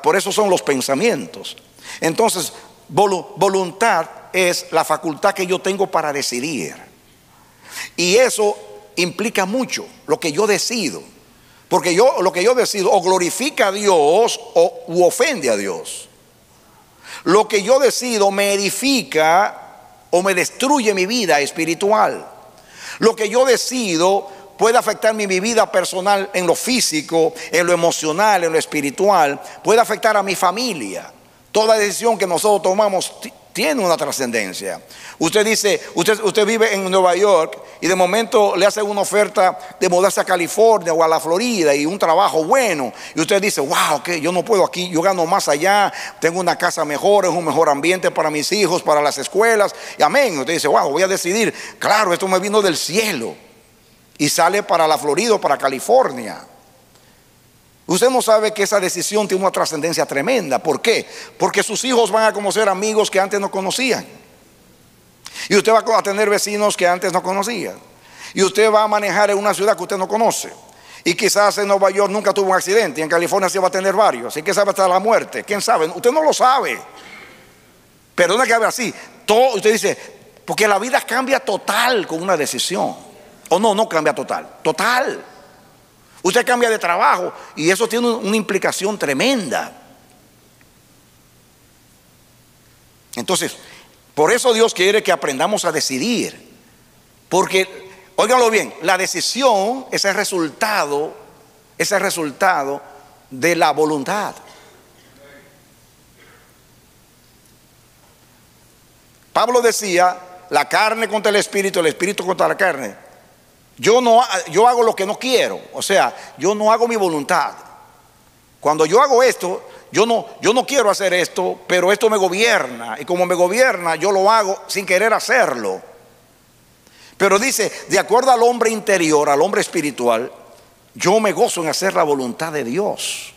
Por eso son los pensamientos. Entonces, voluntad es la facultad que yo tengo para decidir. Y eso implica mucho lo que yo decido. Porque lo que yo decido o glorifica a Dios u ofende a Dios. Lo que yo decido me edifica o me destruye mi vida espiritual. Lo que yo decido puede afectar mi vida personal en lo físico, en lo emocional, en lo espiritual. Puede afectar a mi familia. Toda decisión que nosotros tomamos tiene una trascendencia. Usted dice, usted vive en Nueva York y de momento le hacen una oferta de mudarse a California o a la Florida y un trabajo bueno. Y usted dice, wow, que yo no puedo aquí, yo gano más allá, tengo una casa mejor, es un mejor ambiente para mis hijos, para las escuelas. Y amén. Usted dice, wow, voy a decidir. Claro, esto me vino del cielo. Y sale para la Florida o para California. Usted no sabe que esa decisión tiene una trascendencia tremenda. ¿Por qué? Porque sus hijos van a conocer amigos que antes no conocían. Y usted va a tener vecinos que antes no conocía. Y usted va a manejar en una ciudad que usted no conoce. Y quizás en Nueva York nunca tuvo un accidente. Y en California sí va a tener varios. Así que sabe hasta la muerte. ¿Quién sabe? Usted no lo sabe. Perdona que hable así. Usted dice, porque la vida cambia total con una decisión. O no cambia total. Usted cambia de trabajo y eso tiene una implicación tremenda. Entonces, por eso Dios quiere que aprendamos a decidir. Porque, óiganlo bien, la decisión es el resultado de la voluntad. Pablo decía, la carne contra el espíritu contra la carne. Yo hago lo que no quiero, o sea, yo no hago mi voluntad. Cuando yo hago esto, yo no quiero hacer esto, pero esto me gobierna. Y como me gobierna, yo lo hago sin querer hacerlo. Pero dice, de acuerdo al hombre interior, al hombre espiritual, yo me gozo en hacer la voluntad de Dios.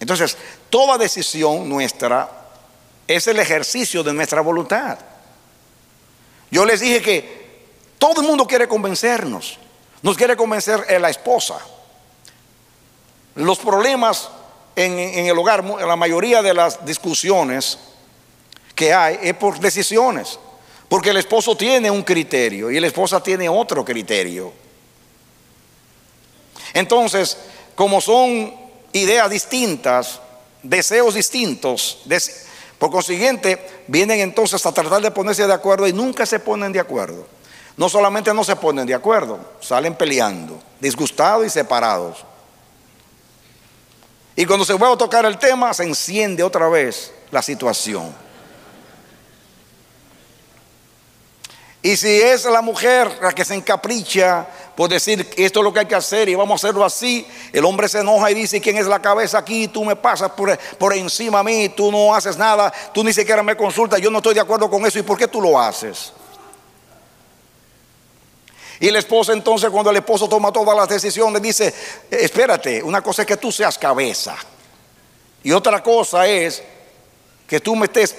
Entonces, toda decisión nuestra es el ejercicio de nuestra voluntad. Yo les dije que todo el mundo quiere convencernos. Nos quiere convencer la esposa. Los problemas en el hogar, la mayoría de las discusiones que hay es por decisiones. Porque el esposo tiene un criterio y la esposa tiene otro criterio. Entonces, como son ideas distintas, deseos distintos, por consiguiente, vienen entonces a tratar de ponerse de acuerdo y nunca se ponen de acuerdo. No solamente no se ponen de acuerdo, salen peleando, disgustados y separados. Y cuando se vuelve a tocar el tema, se enciende otra vez la situación. Y si es la mujer la que se encapricha por decir esto es lo que hay que hacer y vamos a hacerlo así, el hombre se enoja y dice: ¿quién es la cabeza aquí? Tú me pasas por encima a mí, tú no haces nada, tú ni siquiera me consultas, yo no estoy de acuerdo con eso, ¿y por qué tú lo haces? Y la esposa, entonces, cuando el esposo toma todas las decisiones, dice: espérate, una cosa es que tú seas cabeza y otra cosa es que tú me estés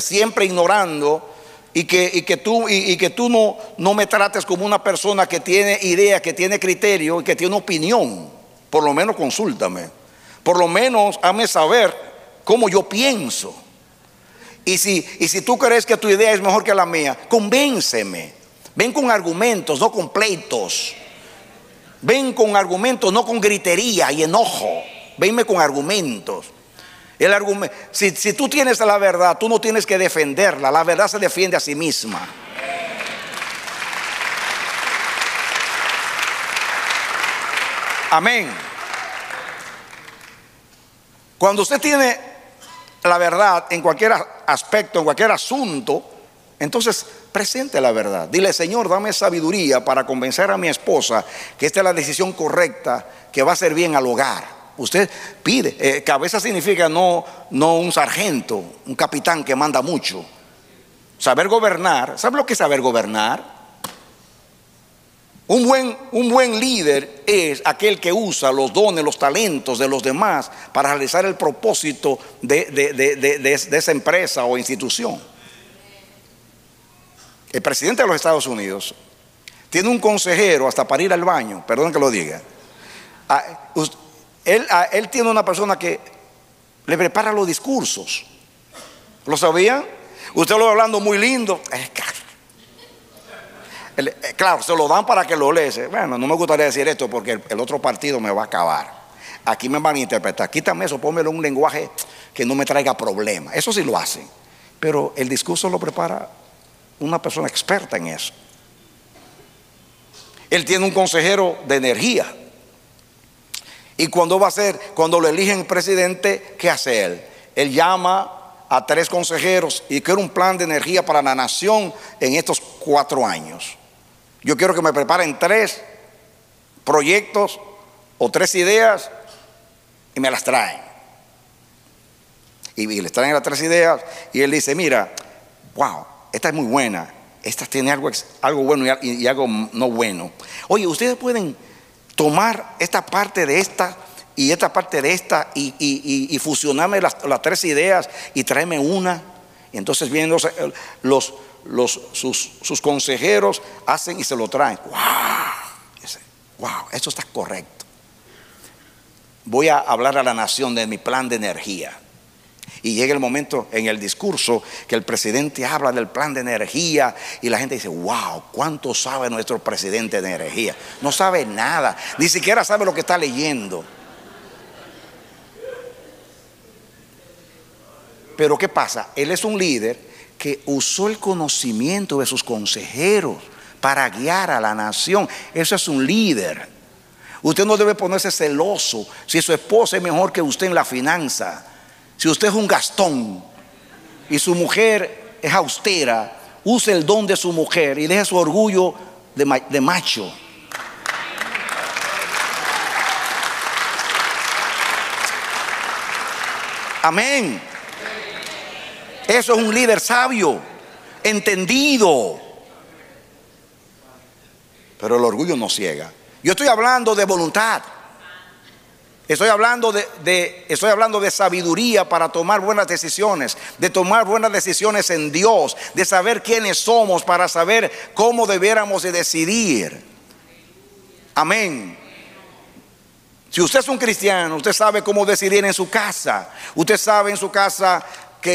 siempre ignorando. Y que tú no me trates como una persona que tiene idea, que tiene criterio y que tiene opinión. Por lo menos consúltame. Por lo menos hazme saber cómo yo pienso. Y si tú crees que tu idea es mejor que la mía, convénceme. Ven con argumentos, no con pleitos. Ven con argumentos, no con gritería y enojo. Venme con argumentos. El argumento, si tú tienes la verdad, tú no tienes que defenderla. La verdad se defiende a sí misma. Amén. Cuando usted tiene la verdad en cualquier aspecto, en cualquier asunto, entonces presente la verdad. Dile: Señor, dame sabiduría para convencer a mi esposa que esta es la decisión correcta, que va a hacer bien al hogar. Usted pide, cabeza significa no un sargento, un capitán que manda mucho. Saber gobernar. ¿Sabe lo que es saber gobernar? Un buen líder es aquel que usa los dones, los talentos de los demás para realizar el propósito de esa empresa o institución. El presidente de los Estados Unidos tiene un consejero hasta para ir al baño, perdón que lo diga. Él tiene una persona que le prepara los discursos. ¿Lo sabían? Usted lo va hablando muy lindo. Claro, se lo dan para que lo lees. Bueno, no me gustaría decir esto porque el otro partido me va a acabar. Aquí me van a interpretar. Quítame eso, pónmelo en un lenguaje que no me traiga problemas. Eso sí lo hacen. Pero el discurso lo prepara una persona experta en eso. Él tiene un consejero de energía. Y cuando lo eligen presidente, ¿qué hace él? Él llama a 3 consejeros y quiere un plan de energía para la nación en estos 4 años. Yo quiero que me preparen 3 proyectos o 3 ideas y me las traen. Y les traen las 3 ideas y él dice: mira, wow, esta es muy buena, esta tiene algo bueno y algo no bueno. Oye, ustedes pueden tomar esta parte de esta parte de esta y fusionarme las 3 ideas y tráeme una. Y entonces vienen sus consejeros, hacen y se lo traen. Wow, esto está correcto. Voy a hablar a la nación de mi plan de energía. Y llega el momento en el discurso que el presidente habla del plan de energía y la gente dice: wow, ¿cuánto sabe nuestro presidente de energía? No sabe nada, ni siquiera sabe lo que está leyendo. Pero ¿qué pasa? Él es un líder que usó el conocimiento de sus consejeros para guiar a la nación. Eso es un líder. Usted no debe ponerse celoso si su esposa es mejor que usted en la finanza. Si usted es un gastón y su mujer es austera, use el don de su mujer y deje su orgullo de macho. Amén. Eso es un líder sabio, entendido. Pero el orgullo no ciega. Yo estoy hablando de voluntad. Estoy hablando de sabiduría para tomar buenas decisiones, de tomar buenas decisiones en Dios, de saber quiénes somos para saber cómo debiéramos de decidir. Amén. Si usted es un cristiano, usted sabe cómo decidir en su casa. Usted sabe en su casa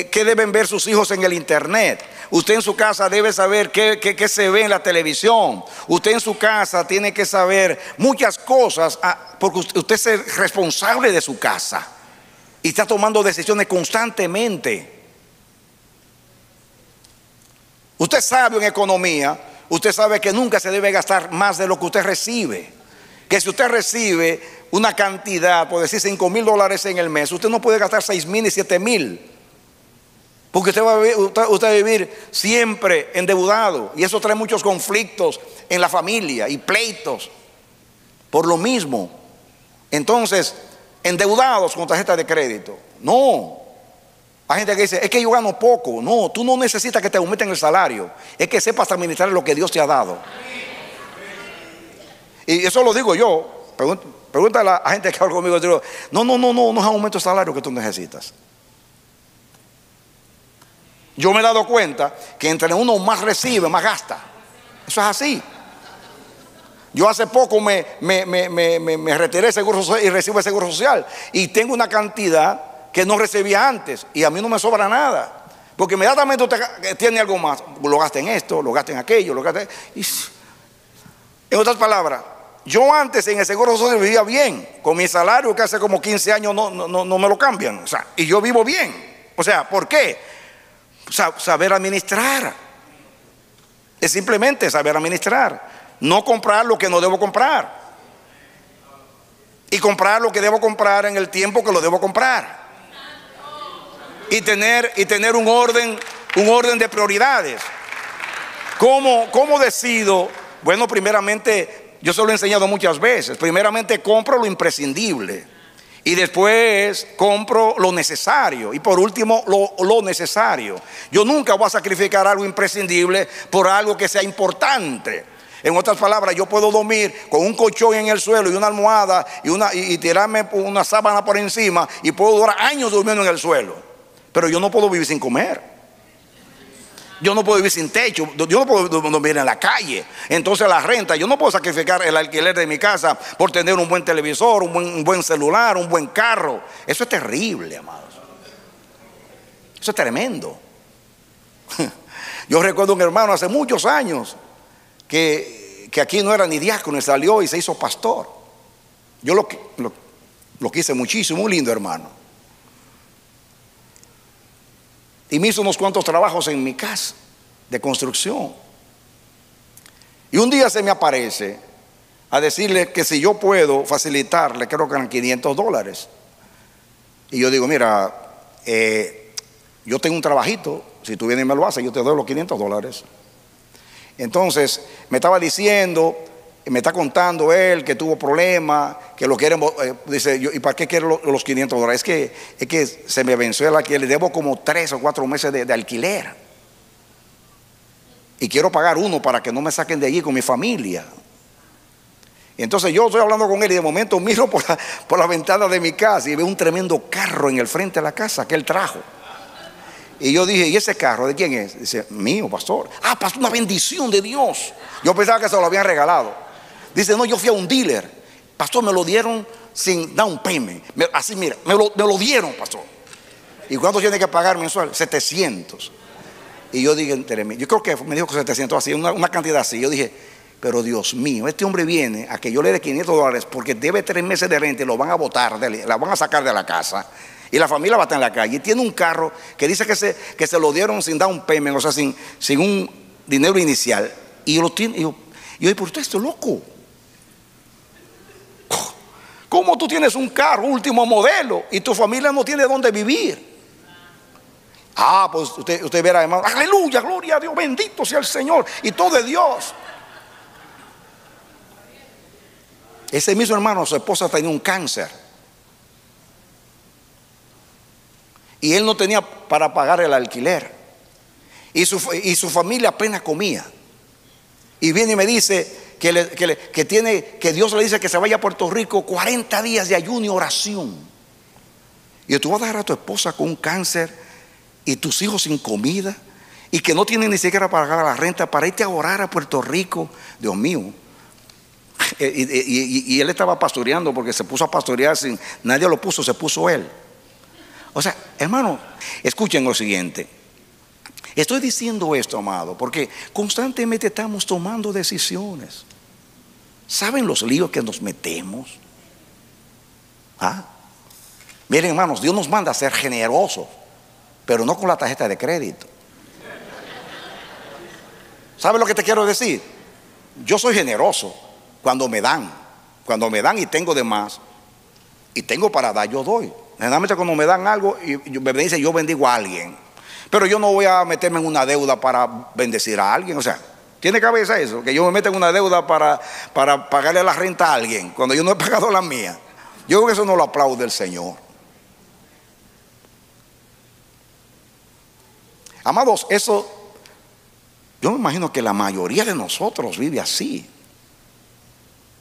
¿Qué deben ver sus hijos en el internet? Usted en su casa debe saber qué se ve en la televisión. Usted en su casa tiene que saber muchas cosas, porque usted es responsable de su casa y está tomando decisiones constantemente. Usted es sabio en economía. Usted sabe que nunca se debe gastar más de lo que usted recibe. Que si usted recibe una cantidad, por decir $5,000 en el mes, usted no puede gastar $6,000 y $7,000. Porque usted va a vivir siempre endeudado. Y eso trae muchos conflictos en la familia y pleitos. Por lo mismo. Entonces, endeudados con tarjeta de crédito. No. Hay gente que dice, es que yo gano poco. No, tú no necesitas que te aumenten el salario. Es que sepas administrar lo que Dios te ha dado. Y eso lo digo yo. Pregúntale a la gente que habla conmigo. Digo, no es aumento de salario que tú necesitas. Yo me he dado cuenta que entre uno más recibe, más gasta. Eso es así. Yo hace poco me retiré del seguro social y recibo el seguro social. Y tengo una cantidad que no recibía antes. Y a mí no me sobra nada. Porque inmediatamente usted tiene algo más. Lo gasta en esto, lo gasta en aquello, lo gasta en... En otras palabras, yo antes en el seguro social vivía bien. Con mi salario que hace como 15 años no me lo cambian. O sea, y yo vivo bien. O sea, ¿por qué? Saber administrar. Es simplemente saber administrar. No comprar lo que no debo comprar. Y comprar lo que debo comprar en el tiempo que lo debo comprar. Y tener un orden de prioridades. ¿Cómo decido? Bueno, primeramente, yo se lo he enseñado muchas veces. Primeramente compro lo imprescindible. Y después compro lo necesario. Y por último, lo necesario. Yo nunca voy a sacrificar algo imprescindible por algo que sea importante. En otras palabras, yo puedo dormir con un colchón en el suelo y una almohada y tirarme una sábana por encima. Y puedo durar años durmiendo en el suelo. Pero yo no puedo vivir sin comer. Yo no puedo vivir sin techo. Yo no puedo dormir en la calle. Entonces la renta, yo no puedo sacrificar el alquiler de mi casa por tener un buen televisor, un buen celular, un buen carro. Eso es terrible, amados. Eso es tremendo. Yo recuerdo un hermano hace muchos años que aquí no era ni diácono, y salió y se hizo pastor. Yo lo quise muchísimo, un lindo hermano. Y me hizo unos cuantos trabajos en mi casa de construcción. Y un día se me aparece a decirle que si yo puedo facilitarle, creo que eran $500. Y yo digo, mira, yo tengo un trabajito, si tú vienes y me lo haces, yo te doy los $500. Entonces me estaba diciendo, me está contando él que tuvo problemas, que lo quieren, dice, ¿y para qué quiero los $500? Es que se me venció el alquiler, debo como 3 o 4 meses de alquiler. Y quiero pagar uno para que no me saquen de allí con mi familia. Y entonces yo estoy hablando con él y de momento miro por la ventana de mi casa y veo un tremendo carro en el frente de la casa que él trajo. Y yo dije, ¿y ese carro de quién es? Dice, mío, pastor. Ah, pastor, una bendición de Dios. Yo pensaba que se lo habían regalado. Dice, no, yo fui a un dealer. Pastor, me lo dieron sin down payment. Así, mira, me lo dieron, pastor. ¿Y cuánto tiene que pagar mensual? 700. Y yo dije, entre mí, yo creo que me dijo que 700, así, una cantidad así. Yo dije, pero Dios mío, este hombre viene a que yo le dé $500 porque debe 3 meses de renta y lo van a botar, la van a sacar de la casa. Y la familia va a estar en la calle. Y tiene un carro que dice que se lo dieron sin down payment, o sea, sin un dinero inicial. Y yo lo tiene, y yo dije, pero usted está loco. ¿Cómo tú tienes un carro último modelo y tu familia no tiene dónde vivir? Ah, pues usted verá, hermano, aleluya, gloria a Dios, bendito sea el Señor y todo de Dios. Ese mismo hermano, su esposa tenía un cáncer. Y él no tenía para pagar el alquiler. Y su familia apenas comía. Y viene y me dice... Que Dios le dice que se vaya a Puerto Rico 40 días de ayuno y oración. Y tú vas a dejar a tu esposa con un cáncer y tus hijos sin comida y que no tienen ni siquiera para pagar la renta para irte a orar a Puerto Rico. Dios mío. Y él estaba pastoreando porque se puso a pastorear sin nadie lo puso, se puso él. O sea, hermano, escuchen lo siguiente. Estoy diciendo esto, amado, porque constantemente estamos tomando decisiones. ¿Saben los líos que nos metemos? ¿Ah? Miren, hermanos, Dios nos manda a ser generosos, pero no con la tarjeta de crédito. ¿Saben lo que te quiero decir? Yo soy generoso cuando me dan y tengo de más, y tengo para dar, yo doy. Generalmente cuando me dan algo, y me dice, yo bendigo a alguien, pero yo no voy a meterme en una deuda para bendecir a alguien. O sea, ¿tiene cabeza eso? Que yo me meta en una deuda para pagarle la renta a alguien cuando yo no he pagado la mía. Yo creo que eso no lo aplaude el Señor. Amados, eso, yo me imagino que la mayoría de nosotros vive así.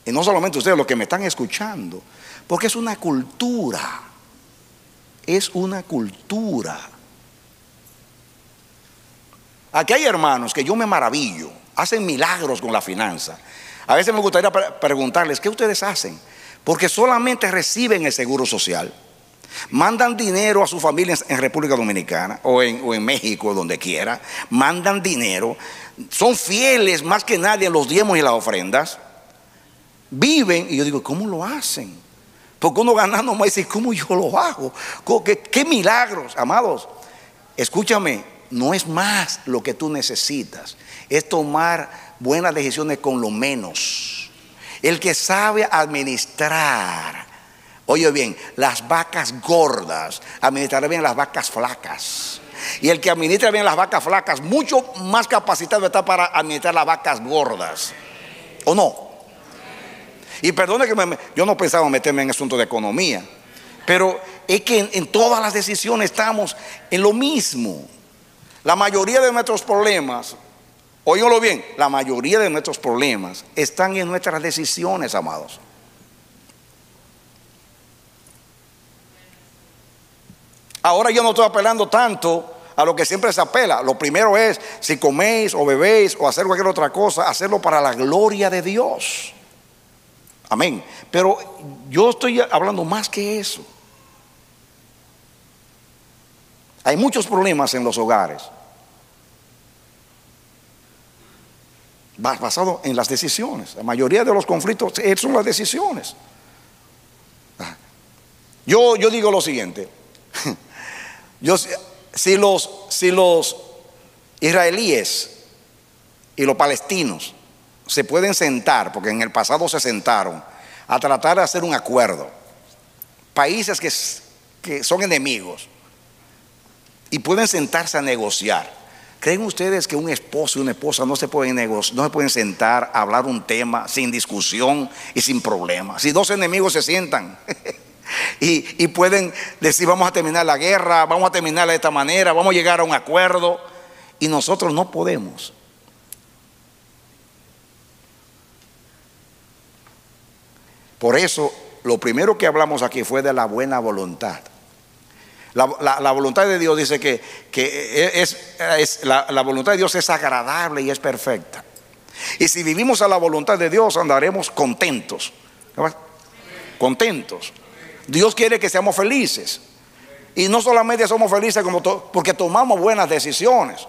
Y no solamente ustedes, los que me están escuchando, porque es una cultura. Es una cultura. Aquí hay hermanos que yo me maravillo, hacen milagros con la finanza. A veces me gustaría preguntarles, ¿qué ustedes hacen? Porque solamente reciben el seguro social, mandan dinero a sus familias en República Dominicana o en México, donde quiera, mandan dinero, son fieles más que nadie en los diezmos y las ofrendas, viven, y yo digo, ¿cómo lo hacen? Porque uno ganando más dice, ¿cómo yo lo hago? ¿Qué milagros? Amados, escúchame, no es más lo que tú necesitas, es tomar buenas decisiones con lo menos. El que sabe administrar, oye bien, las vacas gordas, administrar bien las vacas flacas. Y el que administra bien las vacas flacas, mucho más capacitado está para administrar las vacas gordas, ¿o no? Y perdone que yo no pensaba meterme en asuntos de economía, pero es que en todas las decisiones estamos en lo mismo. La mayoría de nuestros problemas, óyelo bien, la mayoría de nuestros problemas están en nuestras decisiones, amados. Ahora yo no estoy apelando tanto a lo que siempre se apela. Lo primero es, si coméis o bebéis o hacer cualquier otra cosa, hacerlo para la gloria de Dios. Amén. Pero yo estoy hablando más que eso. Hay muchos problemas en los hogares, basado en las decisiones. La mayoría de los conflictos son las decisiones. Yo digo lo siguiente. Si los israelíes y los palestinos se pueden sentar, porque en el pasado se sentaron a tratar de hacer un acuerdo, países que son enemigos, y pueden sentarse a negociar. ¿Creen ustedes que un esposo y una esposa no se pueden sentar a hablar un tema sin discusión y sin problemas? Si dos enemigos se sientan y pueden decir, vamos a terminar la guerra, vamos a terminarla de esta manera, vamos a llegar a un acuerdo, y nosotros no podemos. Por eso, lo primero que hablamos aquí fue de la buena voluntad. La voluntad de Dios dice que la voluntad de Dios es agradable y es perfecta. Y si vivimos a la voluntad de Dios, andaremos contentos. Contentos. Dios quiere que seamos felices. Y no solamente somos felices porque tomamos buenas decisiones,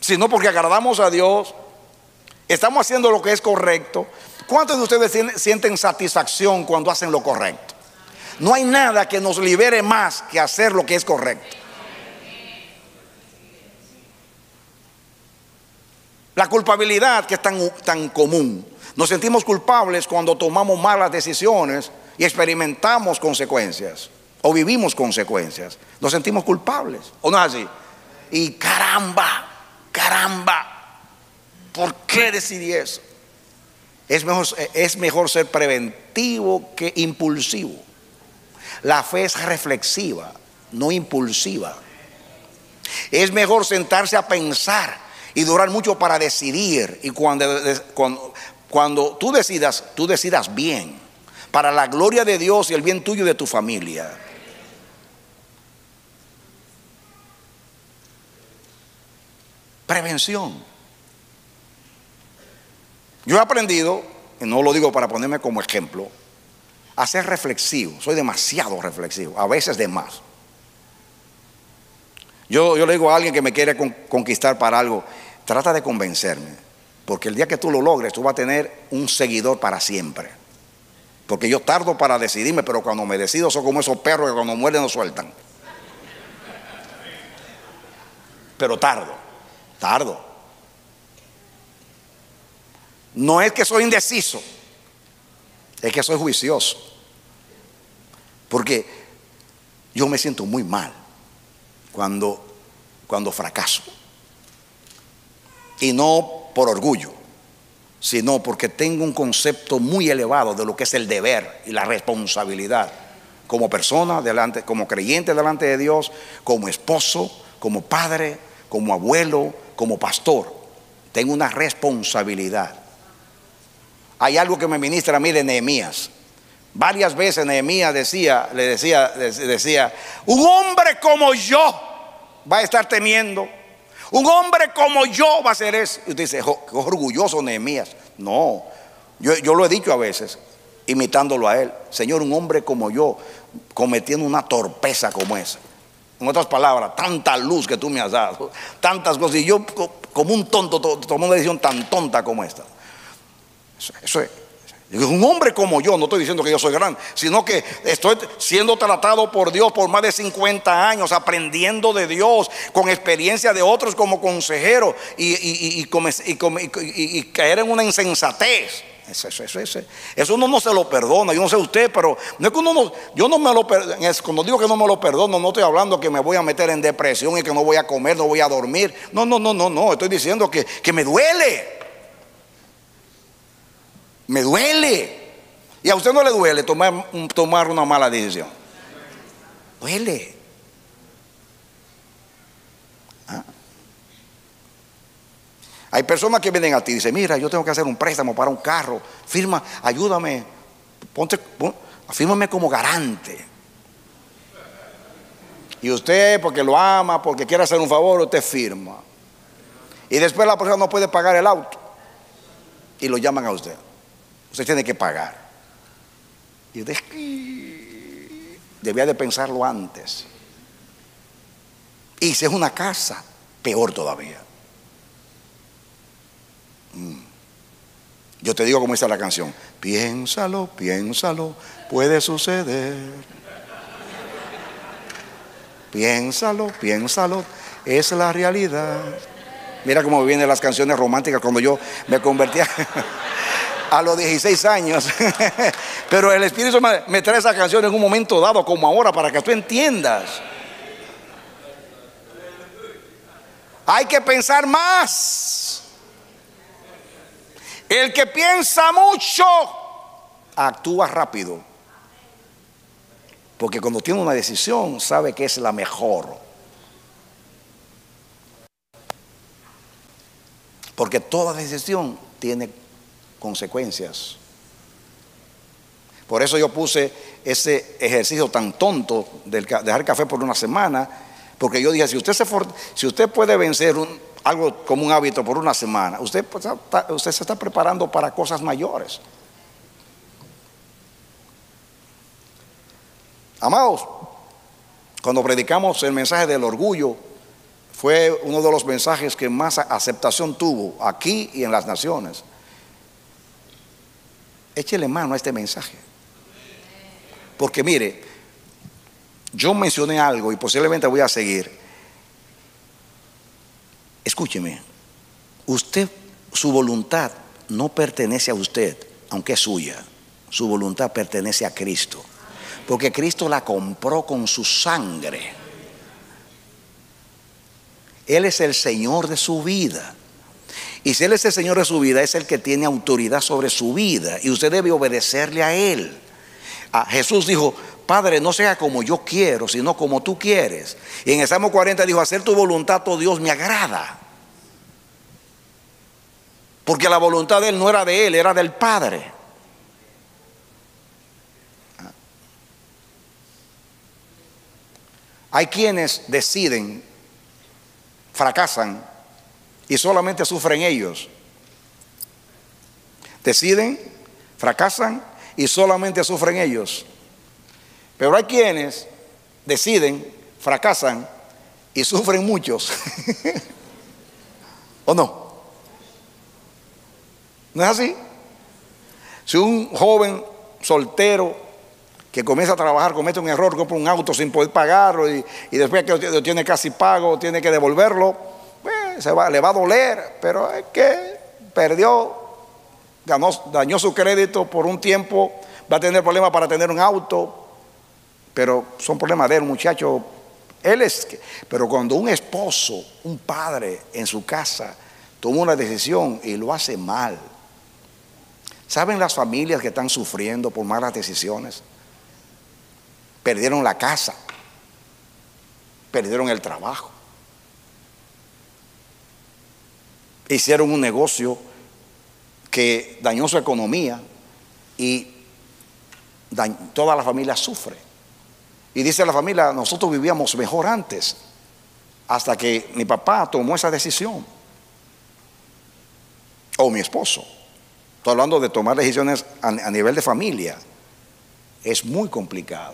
sino porque agradamos a Dios, estamos haciendo lo que es correcto. ¿Cuántos de ustedes sienten satisfacción cuando hacen lo correcto? No hay nada que nos libere más que hacer lo que es correcto. La culpabilidad, que es tan común, nos sentimos culpables cuando tomamos malas decisiones y experimentamos consecuencias o vivimos consecuencias. Nos sentimos culpables, ¿o no es así? Y caramba, ¿por qué decidí eso? Es mejor ser preventivo que impulsivo. La fe es reflexiva, no impulsiva. Es mejor sentarse a pensar y durar mucho para decidir. Y cuando tú decidas bien, para la gloria de Dios y el bien tuyo y de tu familia. Prevención. Yo he aprendido, y no lo digo para ponerme como ejemplo, a ser reflexivo. Soy demasiado reflexivo, a veces de más. Yo le digo a alguien que me quiere conquistar para algo: trata de convencerme, porque el día que tú lo logres, tú vas a tener un seguidor para siempre. Porque yo tardo para decidirme, pero cuando me decido soy como esos perros que cuando muerden no sueltan. Pero tardo. No es que soy indeciso, es que soy juicioso. Porque yo me siento muy mal cuando fracaso, y no por orgullo, sino porque tengo un concepto muy elevado de lo que es el deber y la responsabilidad como persona delante, como creyente delante de Dios, como esposo, como padre, como abuelo, como pastor. Tengo una responsabilidad. Hay algo que me ministra a mí de Nehemías. Varias veces Nehemías decía, un hombre como yo va a estar temiendo, un hombre como yo va a hacer eso. Y usted dice, qué orgulloso Nehemías. No, yo lo he dicho a veces, imitándolo a él. Señor, un hombre como yo, cometiendo una torpeza como esa. En otras palabras, tanta luz que tú me has dado, tantas cosas, y yo como un tonto tomé una decisión tan tonta como esta. Eso es. Un hombre como yo, no estoy diciendo que yo soy grande, sino que estoy siendo tratado por Dios por más de 50 años, aprendiendo de Dios, con experiencia de otros como consejero, y caer en una insensatez. Eso uno no se lo perdona. Yo no sé usted, pero no es que uno no, yo no me lo perdono. Cuando digo que no me lo perdono, no estoy hablando que me voy a meter en depresión y que no voy a comer, no voy a dormir. No, estoy diciendo que me duele. Me duele. Y a usted no le duele tomar una mala decisión. Duele. ¿Ah? Hay personas que vienen a ti y dicen: mira, yo tengo que hacer un préstamo para un carro. Firma, ayúdame. Fírmame como garante. Y usted, porque lo ama, porque quiere hacer un favor, usted firma. Y después la persona no puede pagar el auto. Y lo llaman a usted. Usted tiene que pagar. Y usted debía de pensarlo antes. Y si es una casa, peor todavía. Yo te digo como dice la canción: piénsalo, piénsalo, puede suceder. Piénsalo, piénsalo, es la realidad. Mira cómo vienen las canciones románticas cuando yo me convertía. A los 16 años, pero el Espíritu me trae esa canción en un momento dado como ahora para que tú entiendas. Hay que pensar más. El que piensa mucho actúa rápido, porque cuando tiene una decisión sabe que es la mejor. Porque toda decisión tiene consecuencias. Por eso yo puse ese ejercicio tan tonto de dejar café por una semana, porque yo dije, si usted puede vencer algo como un hábito por una semana, usted se está preparando para cosas mayores. Amados, cuando predicamos el mensaje del orgullo, fue uno de los mensajes que más aceptación tuvo aquí y en las naciones. Échele mano a este mensaje. Porque mire, yo mencioné algo y posiblemente voy a seguir. Escúcheme, usted, su voluntad no pertenece a usted, aunque es suya. Su voluntad pertenece a Cristo, porque Cristo la compró con su sangre. Él es el Señor de su vida. Y si Él es el Señor de su vida, es el que tiene autoridad sobre su vida, y usted debe obedecerle a Él. Jesús dijo: Padre, no sea como yo quiero, sino como tú quieres. Y en el Salmo 40 dijo: hacer tu voluntad, oh Dios, me agrada. Porque la voluntad de Él no era de Él, era del Padre. Hay quienes deciden, fracasan, y solamente sufren ellos. Deciden, fracasan y solamente sufren ellos. Pero hay quienes deciden, fracasan y sufren muchos. ¿O no? ¿No es así? Si un joven soltero que comienza a trabajar comete un error, compra un auto sin poder pagarlo y después que lo tiene casi pago, tiene que devolverlo, pues le va a doler, pero es que perdió, dañó su crédito por un tiempo, va a tener problemas para tener un auto, pero son problemas de él, muchacho. Pero cuando un esposo, un padre en su casa toma una decisión y lo hace mal, ¿saben las familias que están sufriendo por malas decisiones? Perdieron la casa, perdieron el trabajo, hicieron un negocio que dañó su economía y toda la familia sufre. Y dice la familia, nosotros vivíamos mejor antes, hasta que mi papá tomó esa decisión, o mi esposo. Estoy hablando de tomar decisiones a nivel de familia. Es muy complicado.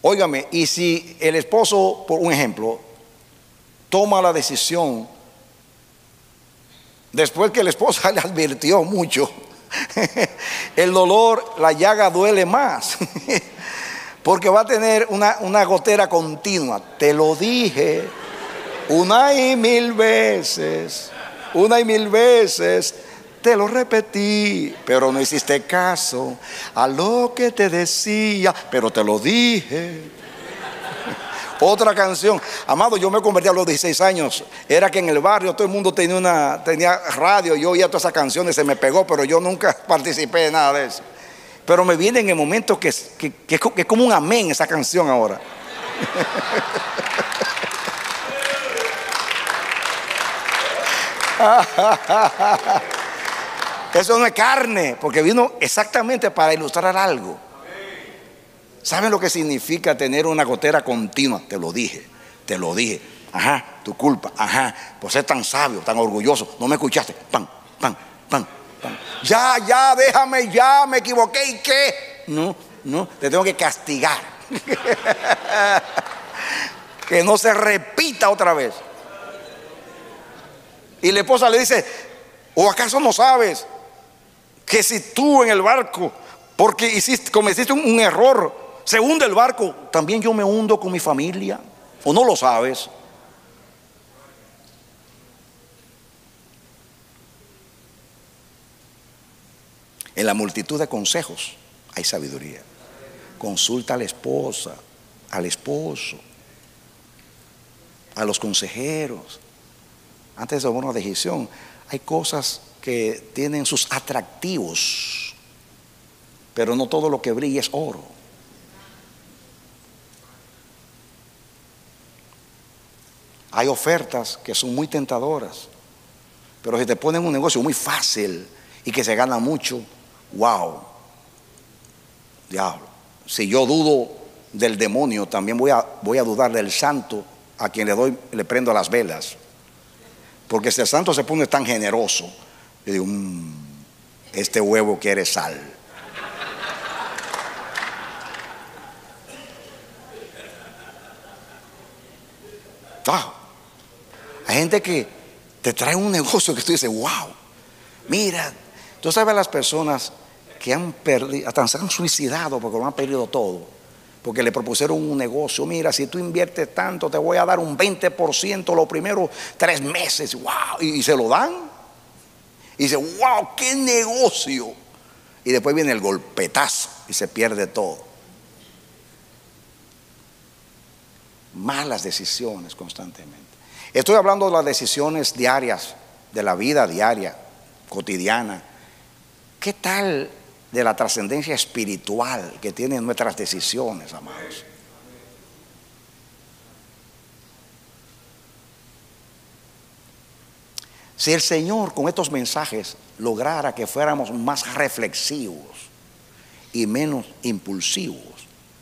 Óigame, y si el esposo, por un ejemplo, toma la decisión después que la esposa le advirtió mucho, el dolor, la llaga duele más. Porque va a tener una gotera continua. Te lo dije una y mil veces, te lo repetí, pero no hiciste caso a lo que te decía, pero te lo dije. Otra canción. Amado, yo me convertí a los 16 años. Era que en el barrio todo el mundo tenía radio, yo oía todas esas canciones, se me pegó, pero yo nunca participé de nada de eso. Pero me viene en el momento que es como un amén esa canción ahora. Eso no es carne, porque vino exactamente para ilustrar algo. ¿Saben lo que significa tener una gotera continua? Te lo dije, te lo dije. Ajá, tu culpa, ajá, por ser tan sabio, tan orgulloso, no me escuchaste. Pan, pan, pan. Ya, déjame, ya, me equivoqué. ¿Y qué? No, te tengo que castigar. Que no se repita otra vez. Y la esposa le dice, ¿o acaso no sabes que si tú en el barco, porque cometiste un error, se hunde el barco, también yo me hundo con mi familia? ¿O no lo sabes? En la multitud de consejos hay sabiduría. Consulta a la esposa, al esposo, a los consejeros. Antes de tomar una decisión, hay cosas que tienen sus atractivos, pero no todo lo que brilla es oro. Hay ofertas que son muy tentadoras, pero si te ponen un negocio muy fácil y que se gana mucho, wow, diablo. Si yo dudo del demonio, también voy a dudar del santo, a quien le prendo las velas. Porque si el santo se pone tan generoso, yo digo, este huevo quiere sal. Ah, hay gente que te trae un negocio que tú dices, wow, mira, tú sabes las personas que han perdido, hasta se han suicidado porque lo han perdido todo, porque le propusieron un negocio. Mira, si tú inviertes tanto, te voy a dar un 20% los primeros 3 meses. ¡Wow! Y se lo dan. Y dice, ¡wow! ¡Qué negocio! Y después viene el golpetazo y se pierde todo. Malas decisiones constantemente. Estoy hablando de las decisiones diarias, de la vida diaria, cotidiana. ¿Qué tal de la trascendencia espiritual que tienen nuestras decisiones, amados? Si el Señor con estos mensajes lograra que fuéramos más reflexivos y menos impulsivos,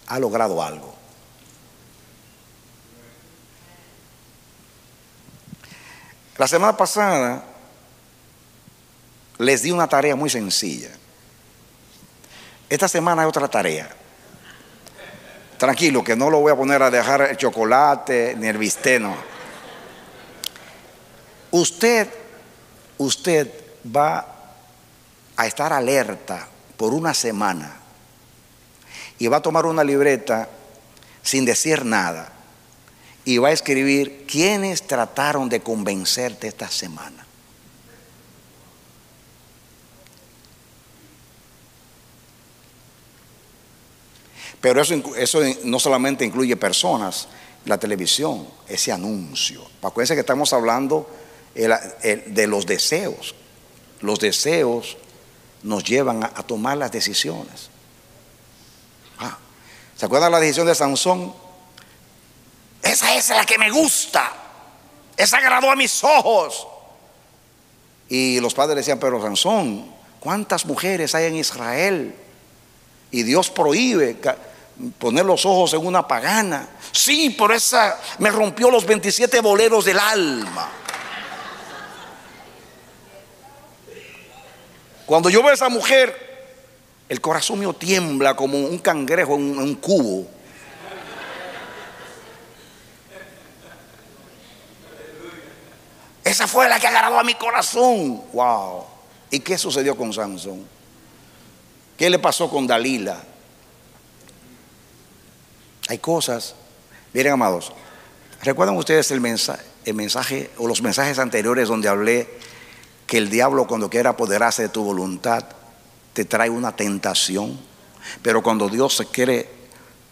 ha logrado algo. La semana pasada les di una tarea muy sencilla. Esta semana hay otra tarea. Tranquilo, que no lo voy a poner a dejar el chocolate ni el bistec, no. Usted va a estar alerta por una semana y va a tomar una libreta sin decir nada y va a escribir quiénes trataron de convencerte esta semana. Pero eso no solamente incluye personas, la televisión, ese anuncio. Acuérdense que estamos hablando de los deseos. Los deseos nos llevan a tomar las decisiones. ¿Se acuerdan la decisión de Sansón? Esa es la que me gusta. Esa agradó a mis ojos. Y los padres decían, pero Sansón, ¿cuántas mujeres hay en Israel? Y Dios prohíbe poner los ojos en una pagana. Sí, pero esa me rompió los 27 boleros del alma. Cuando yo veo a esa mujer, el corazón mío tiembla como un cangrejo en un cubo. Esa fue la que agradó a mi corazón. Wow. ¿Y qué sucedió con Sansón? ¿Qué le pasó con Dalila? Hay cosas. Miren, amados, ¿recuerdan ustedes el mensaje o los mensajes anteriores donde hablé que el diablo, cuando quiera apoderarse de tu voluntad, te trae una tentación? Pero cuando Dios se quiere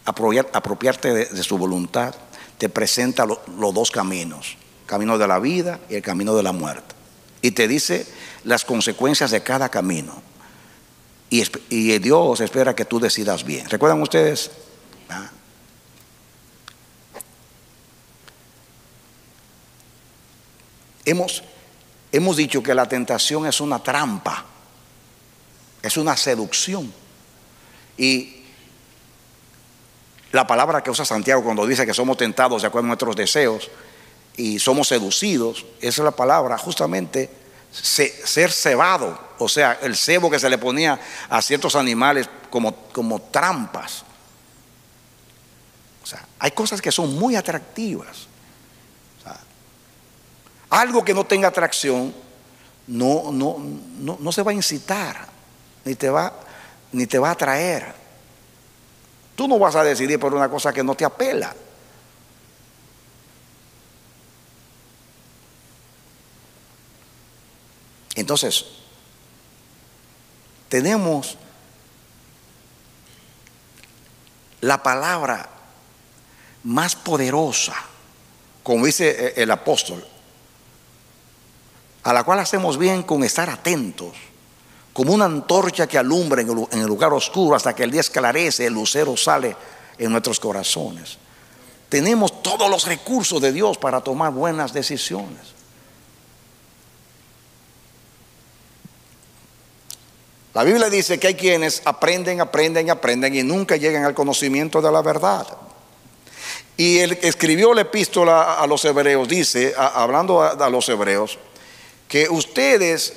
apropiarte de su voluntad, te presenta los dos caminos: el camino de la vida y el camino de la muerte. Y te dice las consecuencias de cada camino. Y Dios espera que tú decidas bien. ¿Recuerdan ustedes? Hemos dicho que la tentación es una trampa, es una seducción. Y la palabra que usa Santiago cuando dice que somos tentados de acuerdo a nuestros deseos y somos seducidos, esa es la palabra, justamente ser cebado. O sea, el cebo que se le ponía a ciertos animales como trampas. O sea, hay cosas que son muy atractivas. O sea, algo que no tenga atracción no se va a incitar, ni te va a atraer. Tú no vas a decidir por una cosa que no te apela. Entonces, tenemos la palabra más poderosa, como dice el apóstol, a la cual hacemos bien con estar atentos, como una antorcha que alumbra en el lugar oscuro hasta que el día esclarece, el lucero sale en nuestros corazones. Tenemos todos los recursos de Dios para tomar buenas decisiones. La Biblia dice que hay quienes aprenden y nunca llegan al conocimiento de la verdad. Y él escribió la epístola a los hebreos, dice, hablando a los hebreos, que ustedes,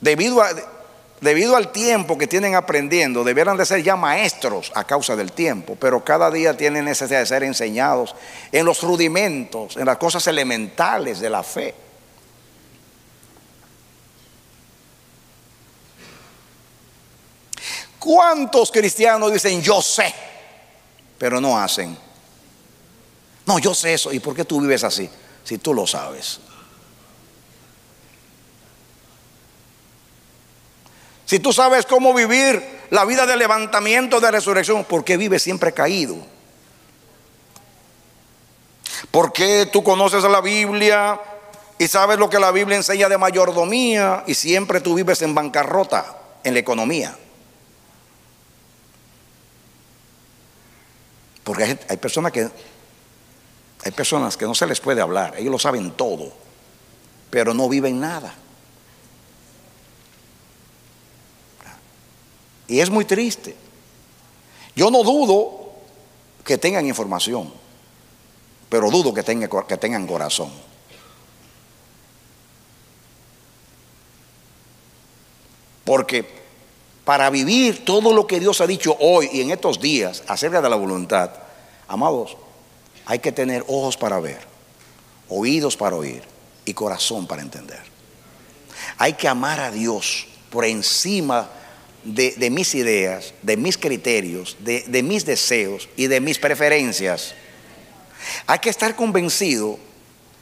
debido al tiempo que tienen aprendiendo, debieran de ser ya maestros a causa del tiempo, pero cada día tienen necesidad de ser enseñados en los rudimentos, en las cosas elementales de la fe. ¿Cuántos cristianos dicen yo sé, pero no hacen? No, yo sé eso. ¿Y por qué tú vives así si tú lo sabes? Si tú sabes cómo vivir la vida de levantamiento, de resurrección, ¿por qué vives siempre caído? ¿Por qué tú conoces la Biblia y sabes lo que la Biblia enseña de mayordomía y siempre tú vives en bancarrota en la economía? Porque hay personas que no se les puede hablar, ellos lo saben todo, pero no viven nada. Y es muy triste. Yo no dudo que tengan información, pero dudo que tengan corazón. Porque para vivir todo lo que Dios ha dicho hoy y en estos días acerca de la voluntad, amados, hay que tener ojos para ver, oídos para oír y corazón para entender. Hay que amar a Dios por encima de mis ideas, de mis criterios, de mis deseos y de mis preferencias. Hay que estar convencido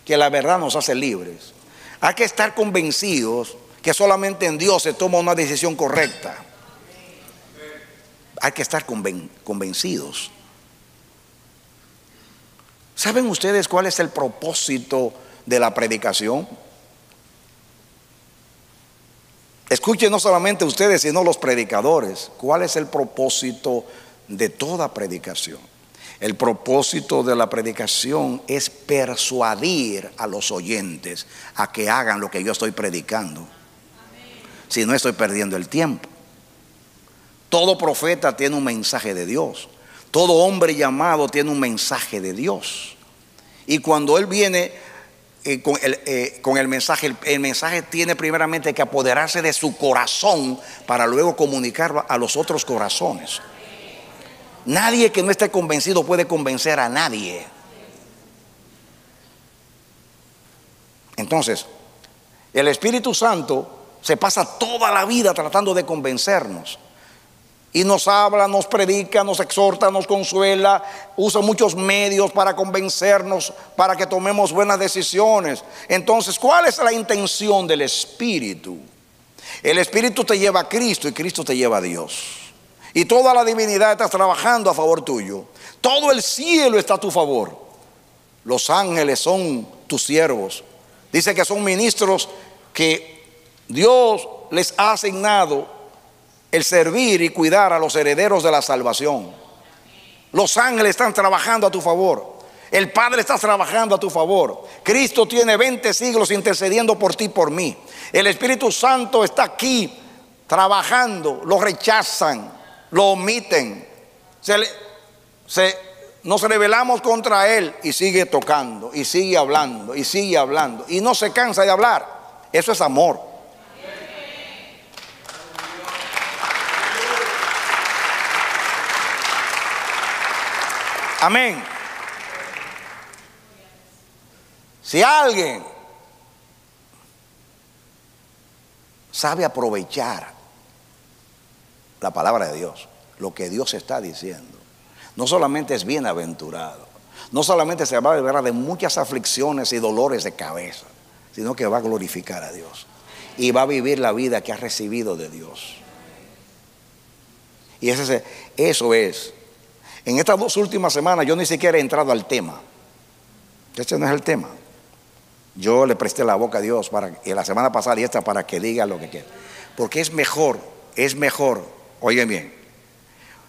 que la verdad nos hace libres. Hay que estar convencidos que solamente en Dios se toma una decisión correcta. Hay que estar convencidos. ¿Saben ustedes cuál es el propósito de la predicación? Escuchen no solamente ustedes, sino los predicadores. ¿Cuál es el propósito de toda predicación? El propósito de la predicación es persuadir a los oyentes a que hagan lo que yo estoy predicando. Si no, estoy perdiendo el tiempo. Todo profeta tiene un mensaje de Dios. Todo hombre llamado tiene un mensaje de Dios. Y cuando él viene con el mensaje, el mensaje tiene primeramente que apoderarse de su corazón para luego comunicarlo a los otros corazones. Nadie que no esté convencido puede convencer a nadie. Entonces, el Espíritu Santo se pasa toda la vida tratando de convencernos. Y nos habla, nos predica, nos exhorta, nos consuela. Usa muchos medios para convencernos, para que tomemos buenas decisiones. Entonces, ¿cuál es la intención del Espíritu? El Espíritu te lleva a Cristo y Cristo te lleva a Dios. Y toda la divinidad está trabajando a favor tuyo. Todo el cielo está a tu favor. Los ángeles son tus siervos. Dice que son ministros que Dios les ha asignado el servir y cuidar a los herederos de la salvación. Los ángeles están trabajando a tu favor. El Padre está trabajando a tu favor. Cristo tiene 20 siglos intercediendo por ti y por mí. El Espíritu Santo está aquí trabajando. Lo rechazan, lo omiten, nos rebelamos contra él y sigue tocando y sigue hablando y sigue hablando y no se cansa de hablar. Eso es amor. Amén. Si alguien sabe aprovechar la palabra de Dios, lo que Dios está diciendo, no solamente es bienaventurado, no solamente se va a liberar de muchas aflicciones y dolores de cabeza, sino que va a glorificar a Dios y va a vivir la vida que ha recibido de Dios. Y eso es. En estas dos últimas semanas yo ni siquiera he entrado al tema. Este no es el tema. Yo le presté la boca a Dios y la semana pasada y esta para que diga lo que quiera, porque es mejor. Oigan bien,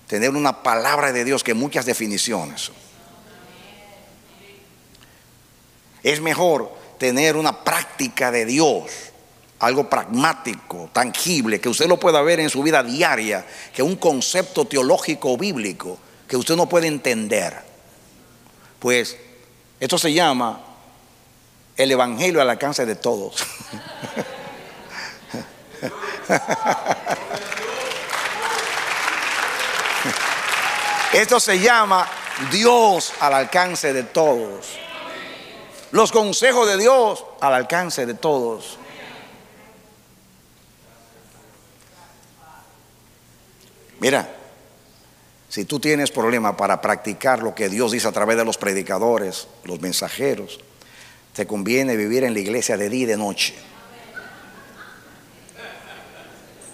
tener una palabra de Dios que muchas definiciones. Es mejor tener una práctica de Dios, algo pragmático, tangible, que usted lo pueda ver en su vida diaria, que un concepto teológico bíblico que usted no puede entender. Pues esto se llama el evangelio al alcance de todos. Esto se llama Dios al alcance de todos. Los consejos de Dios al alcance de todos. Mira, si tú tienes problema para practicar lo que Dios dice a través de los predicadores, los mensajeros, te conviene vivir en la iglesia de día y de noche.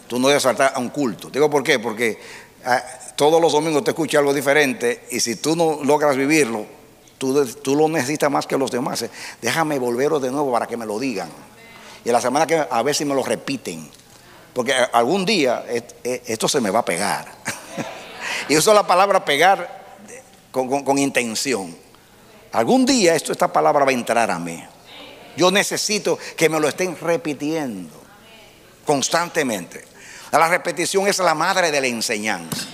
Tú no debes faltar a un culto. Digo, ¿por qué? Porque todos los domingos te escucha algo diferente, y si tú no logras vivirlo, tú lo necesitas más que los demás. Déjame volverlo de nuevo para que me lo digan, y la semana que viene a ver si me lo repiten, porque algún día esto se me va a pegar. Y uso la palabra pegar con intención. Algún día esta palabra va a entrar a mí. Yo necesito que me lo estén repitiendo constantemente. La repetición es la madre de la enseñanza.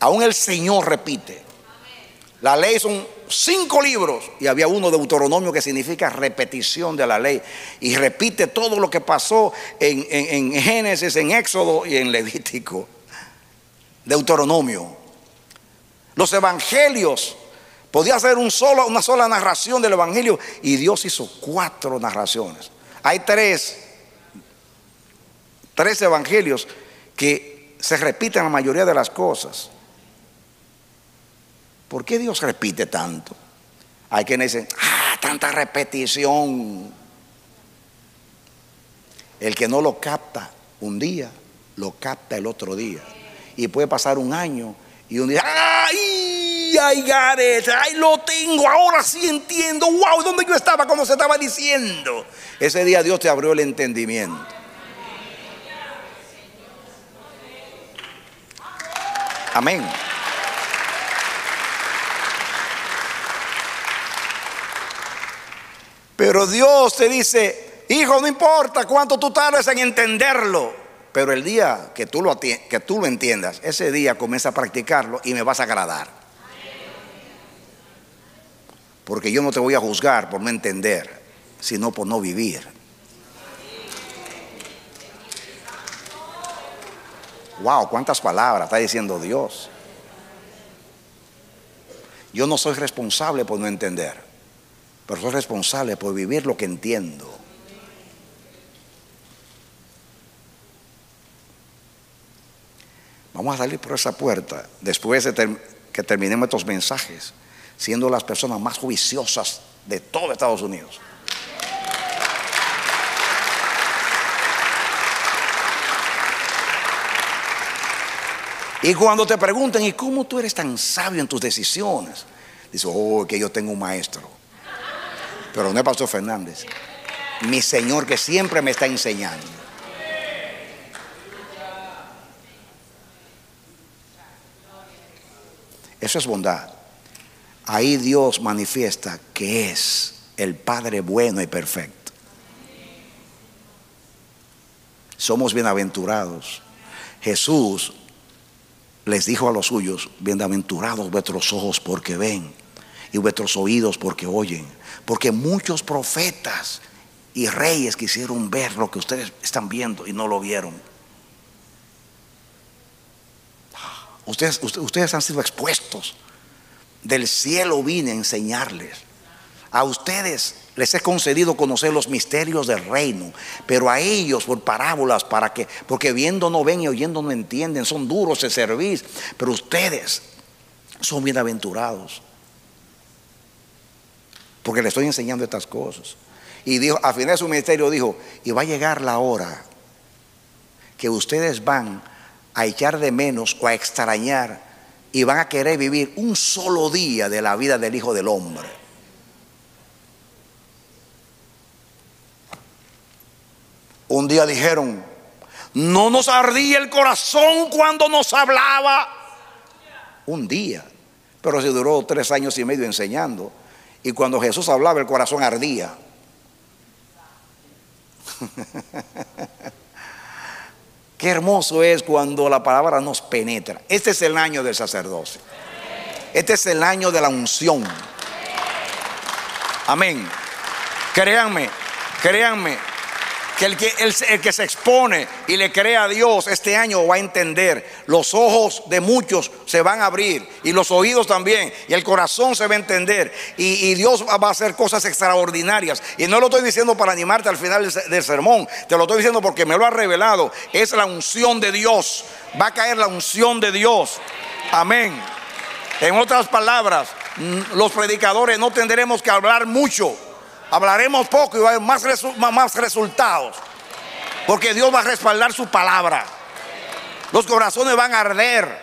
Aún el Señor repite. La ley son 5 libros y había uno de Deuteronomio, que significa repetición de la ley, y repite todo lo que pasó en Génesis, en Éxodo y en Levítico. Deuteronomio. Los evangelios, podía hacer una sola narración del evangelio, y Dios hizo 4 narraciones. Hay 3 evangelios que se repiten la mayoría de las cosas. ¿Por qué Dios repite tanto? Hay quienes dicen, ah, tanta repetición. El que no lo capta un día, lo capta el otro día. Y puede pasar un año y un día, ¡ay, ay, Gareth! ¡Ay, lo tengo! Ahora sí entiendo. ¡Wow! ¿Dónde yo estaba cuando se estaba diciendo? Ese día Dios te abrió el entendimiento. Amén. Pero Dios te dice, hijo, no importa cuánto tú tardes en entenderlo, pero el día que tú lo entiendas, ese día comienza a practicarlo y me vas a agradar. Porque yo no te voy a juzgar por no entender, sino por no vivir. Wow, cuántas palabras está diciendo Dios. Yo no soy responsable por no entender, pero soy responsable por vivir lo que entiendo. Vamos a salir por esa puerta después de que terminemos estos mensajes, siendo las personas más juiciosas de todo Estados Unidos. Y cuando te pregunten, ¿y cómo tú eres tan sabio en tus decisiones? Dices, oh, que yo tengo un maestro. Pero no es Pastor Fernández, mi Señor, que siempre me está enseñando. Eso es bondad. Ahí Dios manifiesta que es el Padre bueno y perfecto. Somos bienaventurados. Jesús les dijo a los suyos, bienaventurados vuestros ojos porque ven, y vuestros oídos porque oyen, porque muchos profetas y reyes quisieron ver lo que ustedes están viendo y no lo vieron. Ustedes han sido expuestos. Del cielo vine a enseñarles. A ustedes les he concedido conocer los misterios del reino, pero a ellos por parábolas, para que, porque viendo no ven y oyendo no entienden, son duros de servir, pero ustedes son bienaventurados, porque le estoy enseñando estas cosas. Y dijo, al final de su ministerio dijo, y va a llegar la hora que ustedes van a echar de menos o a extrañar, y van a querer vivir un solo día de la vida del Hijo del Hombre. Un día dijeron, no nos ardía el corazón cuando nos hablaba. Un día. Pero se duró 3 años y medio enseñando. Y cuando Jesús hablaba, el corazón ardía. Qué hermoso es cuando la palabra nos penetra. Este es el año del sacerdocio. Este es el año de la unción. Amén. Créanme que el que se expone y le cree a Dios este año va a entender. Los ojos de muchos se van a abrir, y los oídos también, y el corazón se va a entender, y Dios va a hacer cosas extraordinarias. Y no lo estoy diciendo para animarte al final del sermón, te lo estoy diciendo porque me lo ha revelado. Es la unción de Dios. Va a caer la unción de Dios. Amén. En otras palabras, los predicadores no tendremos que hablar mucho. Hablaremos poco y va a haber más resultados, porque Dios va a respaldar su palabra. Los corazones van a arder,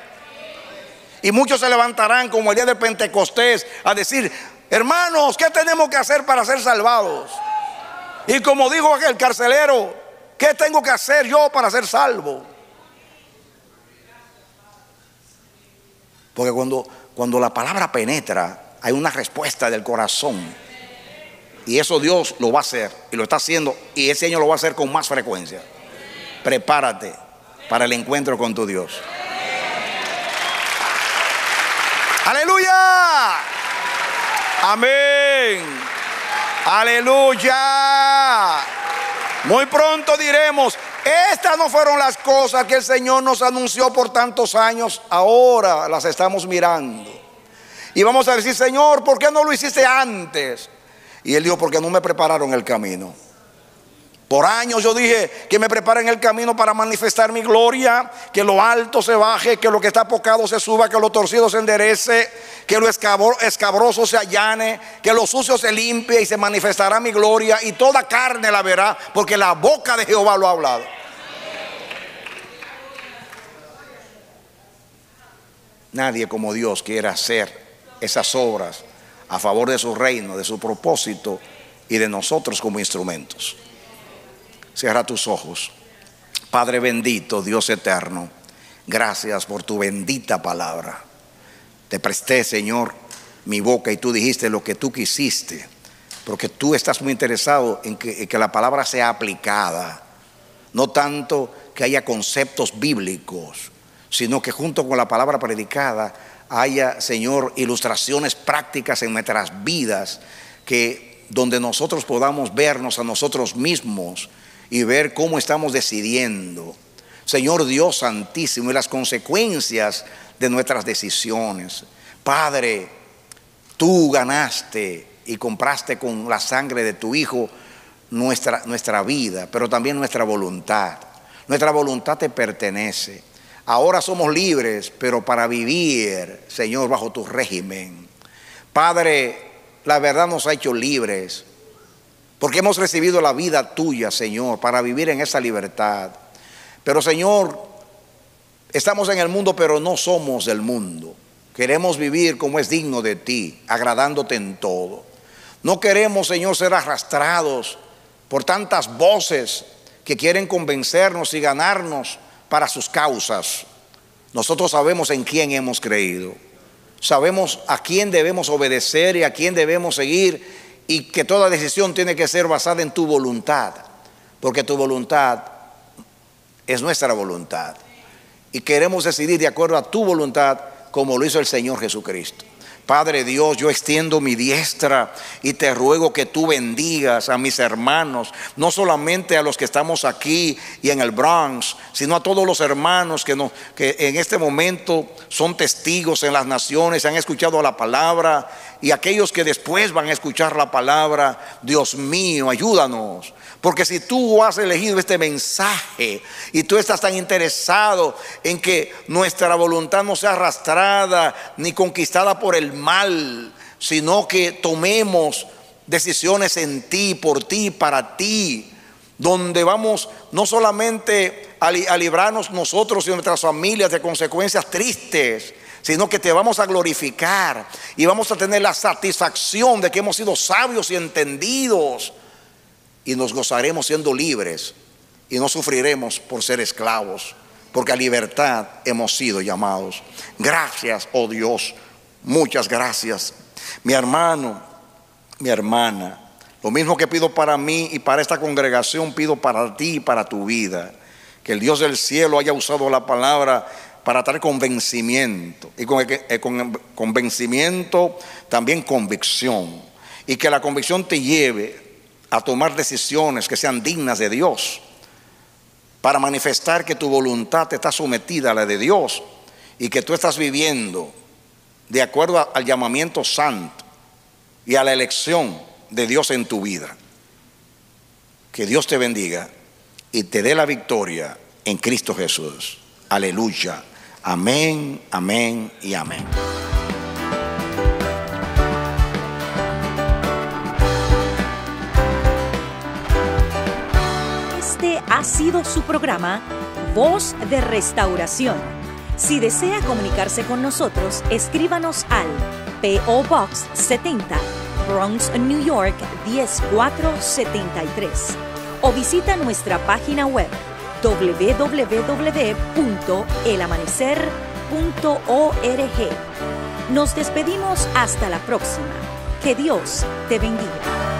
y muchos se levantarán como el día de Pentecostés a decir, hermanos, ¿qué tenemos que hacer para ser salvados? Y como dijo aquel carcelero, ¿qué tengo que hacer yo para ser salvo? Porque cuando la palabra penetra, hay una respuesta del corazón. Y eso Dios lo va a hacer, y lo está haciendo, y ese año lo va a hacer con más frecuencia. Prepárate para el encuentro con tu Dios. ¡Aleluya! Amén. Aleluya. Muy pronto diremos: estas no fueron las cosas que el Señor nos anunció por tantos años, ahora las estamos mirando. Y vamos a decir: Señor, ¿por qué no lo hiciste antes? Y Él dijo: porque no me prepararon el camino. Por años yo dije que me preparen el camino para manifestar mi gloria, que lo alto se baje, que lo que está apocado se suba, que lo torcido se enderece, que lo escabroso se allane, que lo sucio se limpie, y se manifestará mi gloria, y toda carne la verá, porque la boca de Jehová lo ha hablado. Nadie como Dios quiere hacer esas obras a favor de su reino, de su propósito y de nosotros como instrumentos. Cierra tus ojos. Padre bendito, Dios eterno, gracias por tu bendita palabra. Te presté, Señor, mi boca, y tú dijiste lo que tú quisiste, porque tú estás muy interesado en que la palabra sea aplicada. No tanto que haya conceptos bíblicos, sino que junto con la palabra predicada haya, Señor, ilustraciones prácticas en nuestras vidas, que donde nosotros podamos vernos a nosotros mismos y ver cómo estamos decidiendo, Señor Dios Santísimo, y las consecuencias de nuestras decisiones. Padre, tú ganaste y compraste con la sangre de tu Hijo nuestra vida, pero también nuestra voluntad. Nuestra voluntad te pertenece. Ahora somos libres, pero para vivir, Señor, bajo tu régimen. Padre, la verdad nos ha hecho libres, porque hemos recibido la vida tuya, Señor, para vivir en esa libertad. Pero, Señor, estamos en el mundo, pero no somos del mundo. Queremos vivir como es digno de ti, agradándote en todo. No queremos, Señor, ser arrastrados por tantas voces que quieren convencernos y ganarnos para sus causas. Nosotros sabemos en quién hemos creído. Sabemos a quién debemos obedecer y a quién debemos seguir, y que toda decisión tiene que ser basada en tu voluntad, porque tu voluntad es nuestra voluntad, y queremos decidir de acuerdo a tu voluntad, como lo hizo el Señor Jesucristo. Padre Dios, yo extiendo mi diestra y te ruego que tú bendigas a mis hermanos, no solamente a los que estamos aquí y en el Bronx, sino a todos los hermanos que en este momento son testigos en las naciones, han escuchado la palabra, y aquellos que después van a escuchar la palabra. Dios mío, ayúdanos, porque si tú has elegido este mensaje y tú estás tan interesado en que nuestra voluntad no sea arrastrada ni conquistada por el mal, sino que tomemos decisiones en ti, por ti, para ti, donde vamos no solamente a librarnos nosotros y nuestras familias de consecuencias tristes, sino que te vamos a glorificar y vamos a tener la satisfacción de que hemos sido sabios y entendidos, y nos gozaremos siendo libres y no sufriremos por ser esclavos, porque a libertad hemos sido llamados. Gracias, oh Dios, muchas gracias. Mi hermano, mi hermana, lo mismo que pido para mí y para esta congregación, pido para ti y para tu vida, que el Dios del cielo haya usado la palabra para traer convencimiento, y con convencimiento también convicción, y que la convicción te lleve a tomar decisiones que sean dignas de Dios, para manifestar que tu voluntad está sometida a la de Dios, y que tú estás viviendo de acuerdo al llamamiento santo y a la elección de Dios en tu vida. Que Dios te bendiga y te dé la victoria en Cristo Jesús. Aleluya. Amén, amén y amén. Este ha sido su programa Voz de Restauración. Si desea comunicarse con nosotros, escríbanos al P.O. Box 70, Bronx, New York 10473, o visita nuestra página web www.elamanecer.org. Nos despedimos hasta la próxima. Que Dios te bendiga.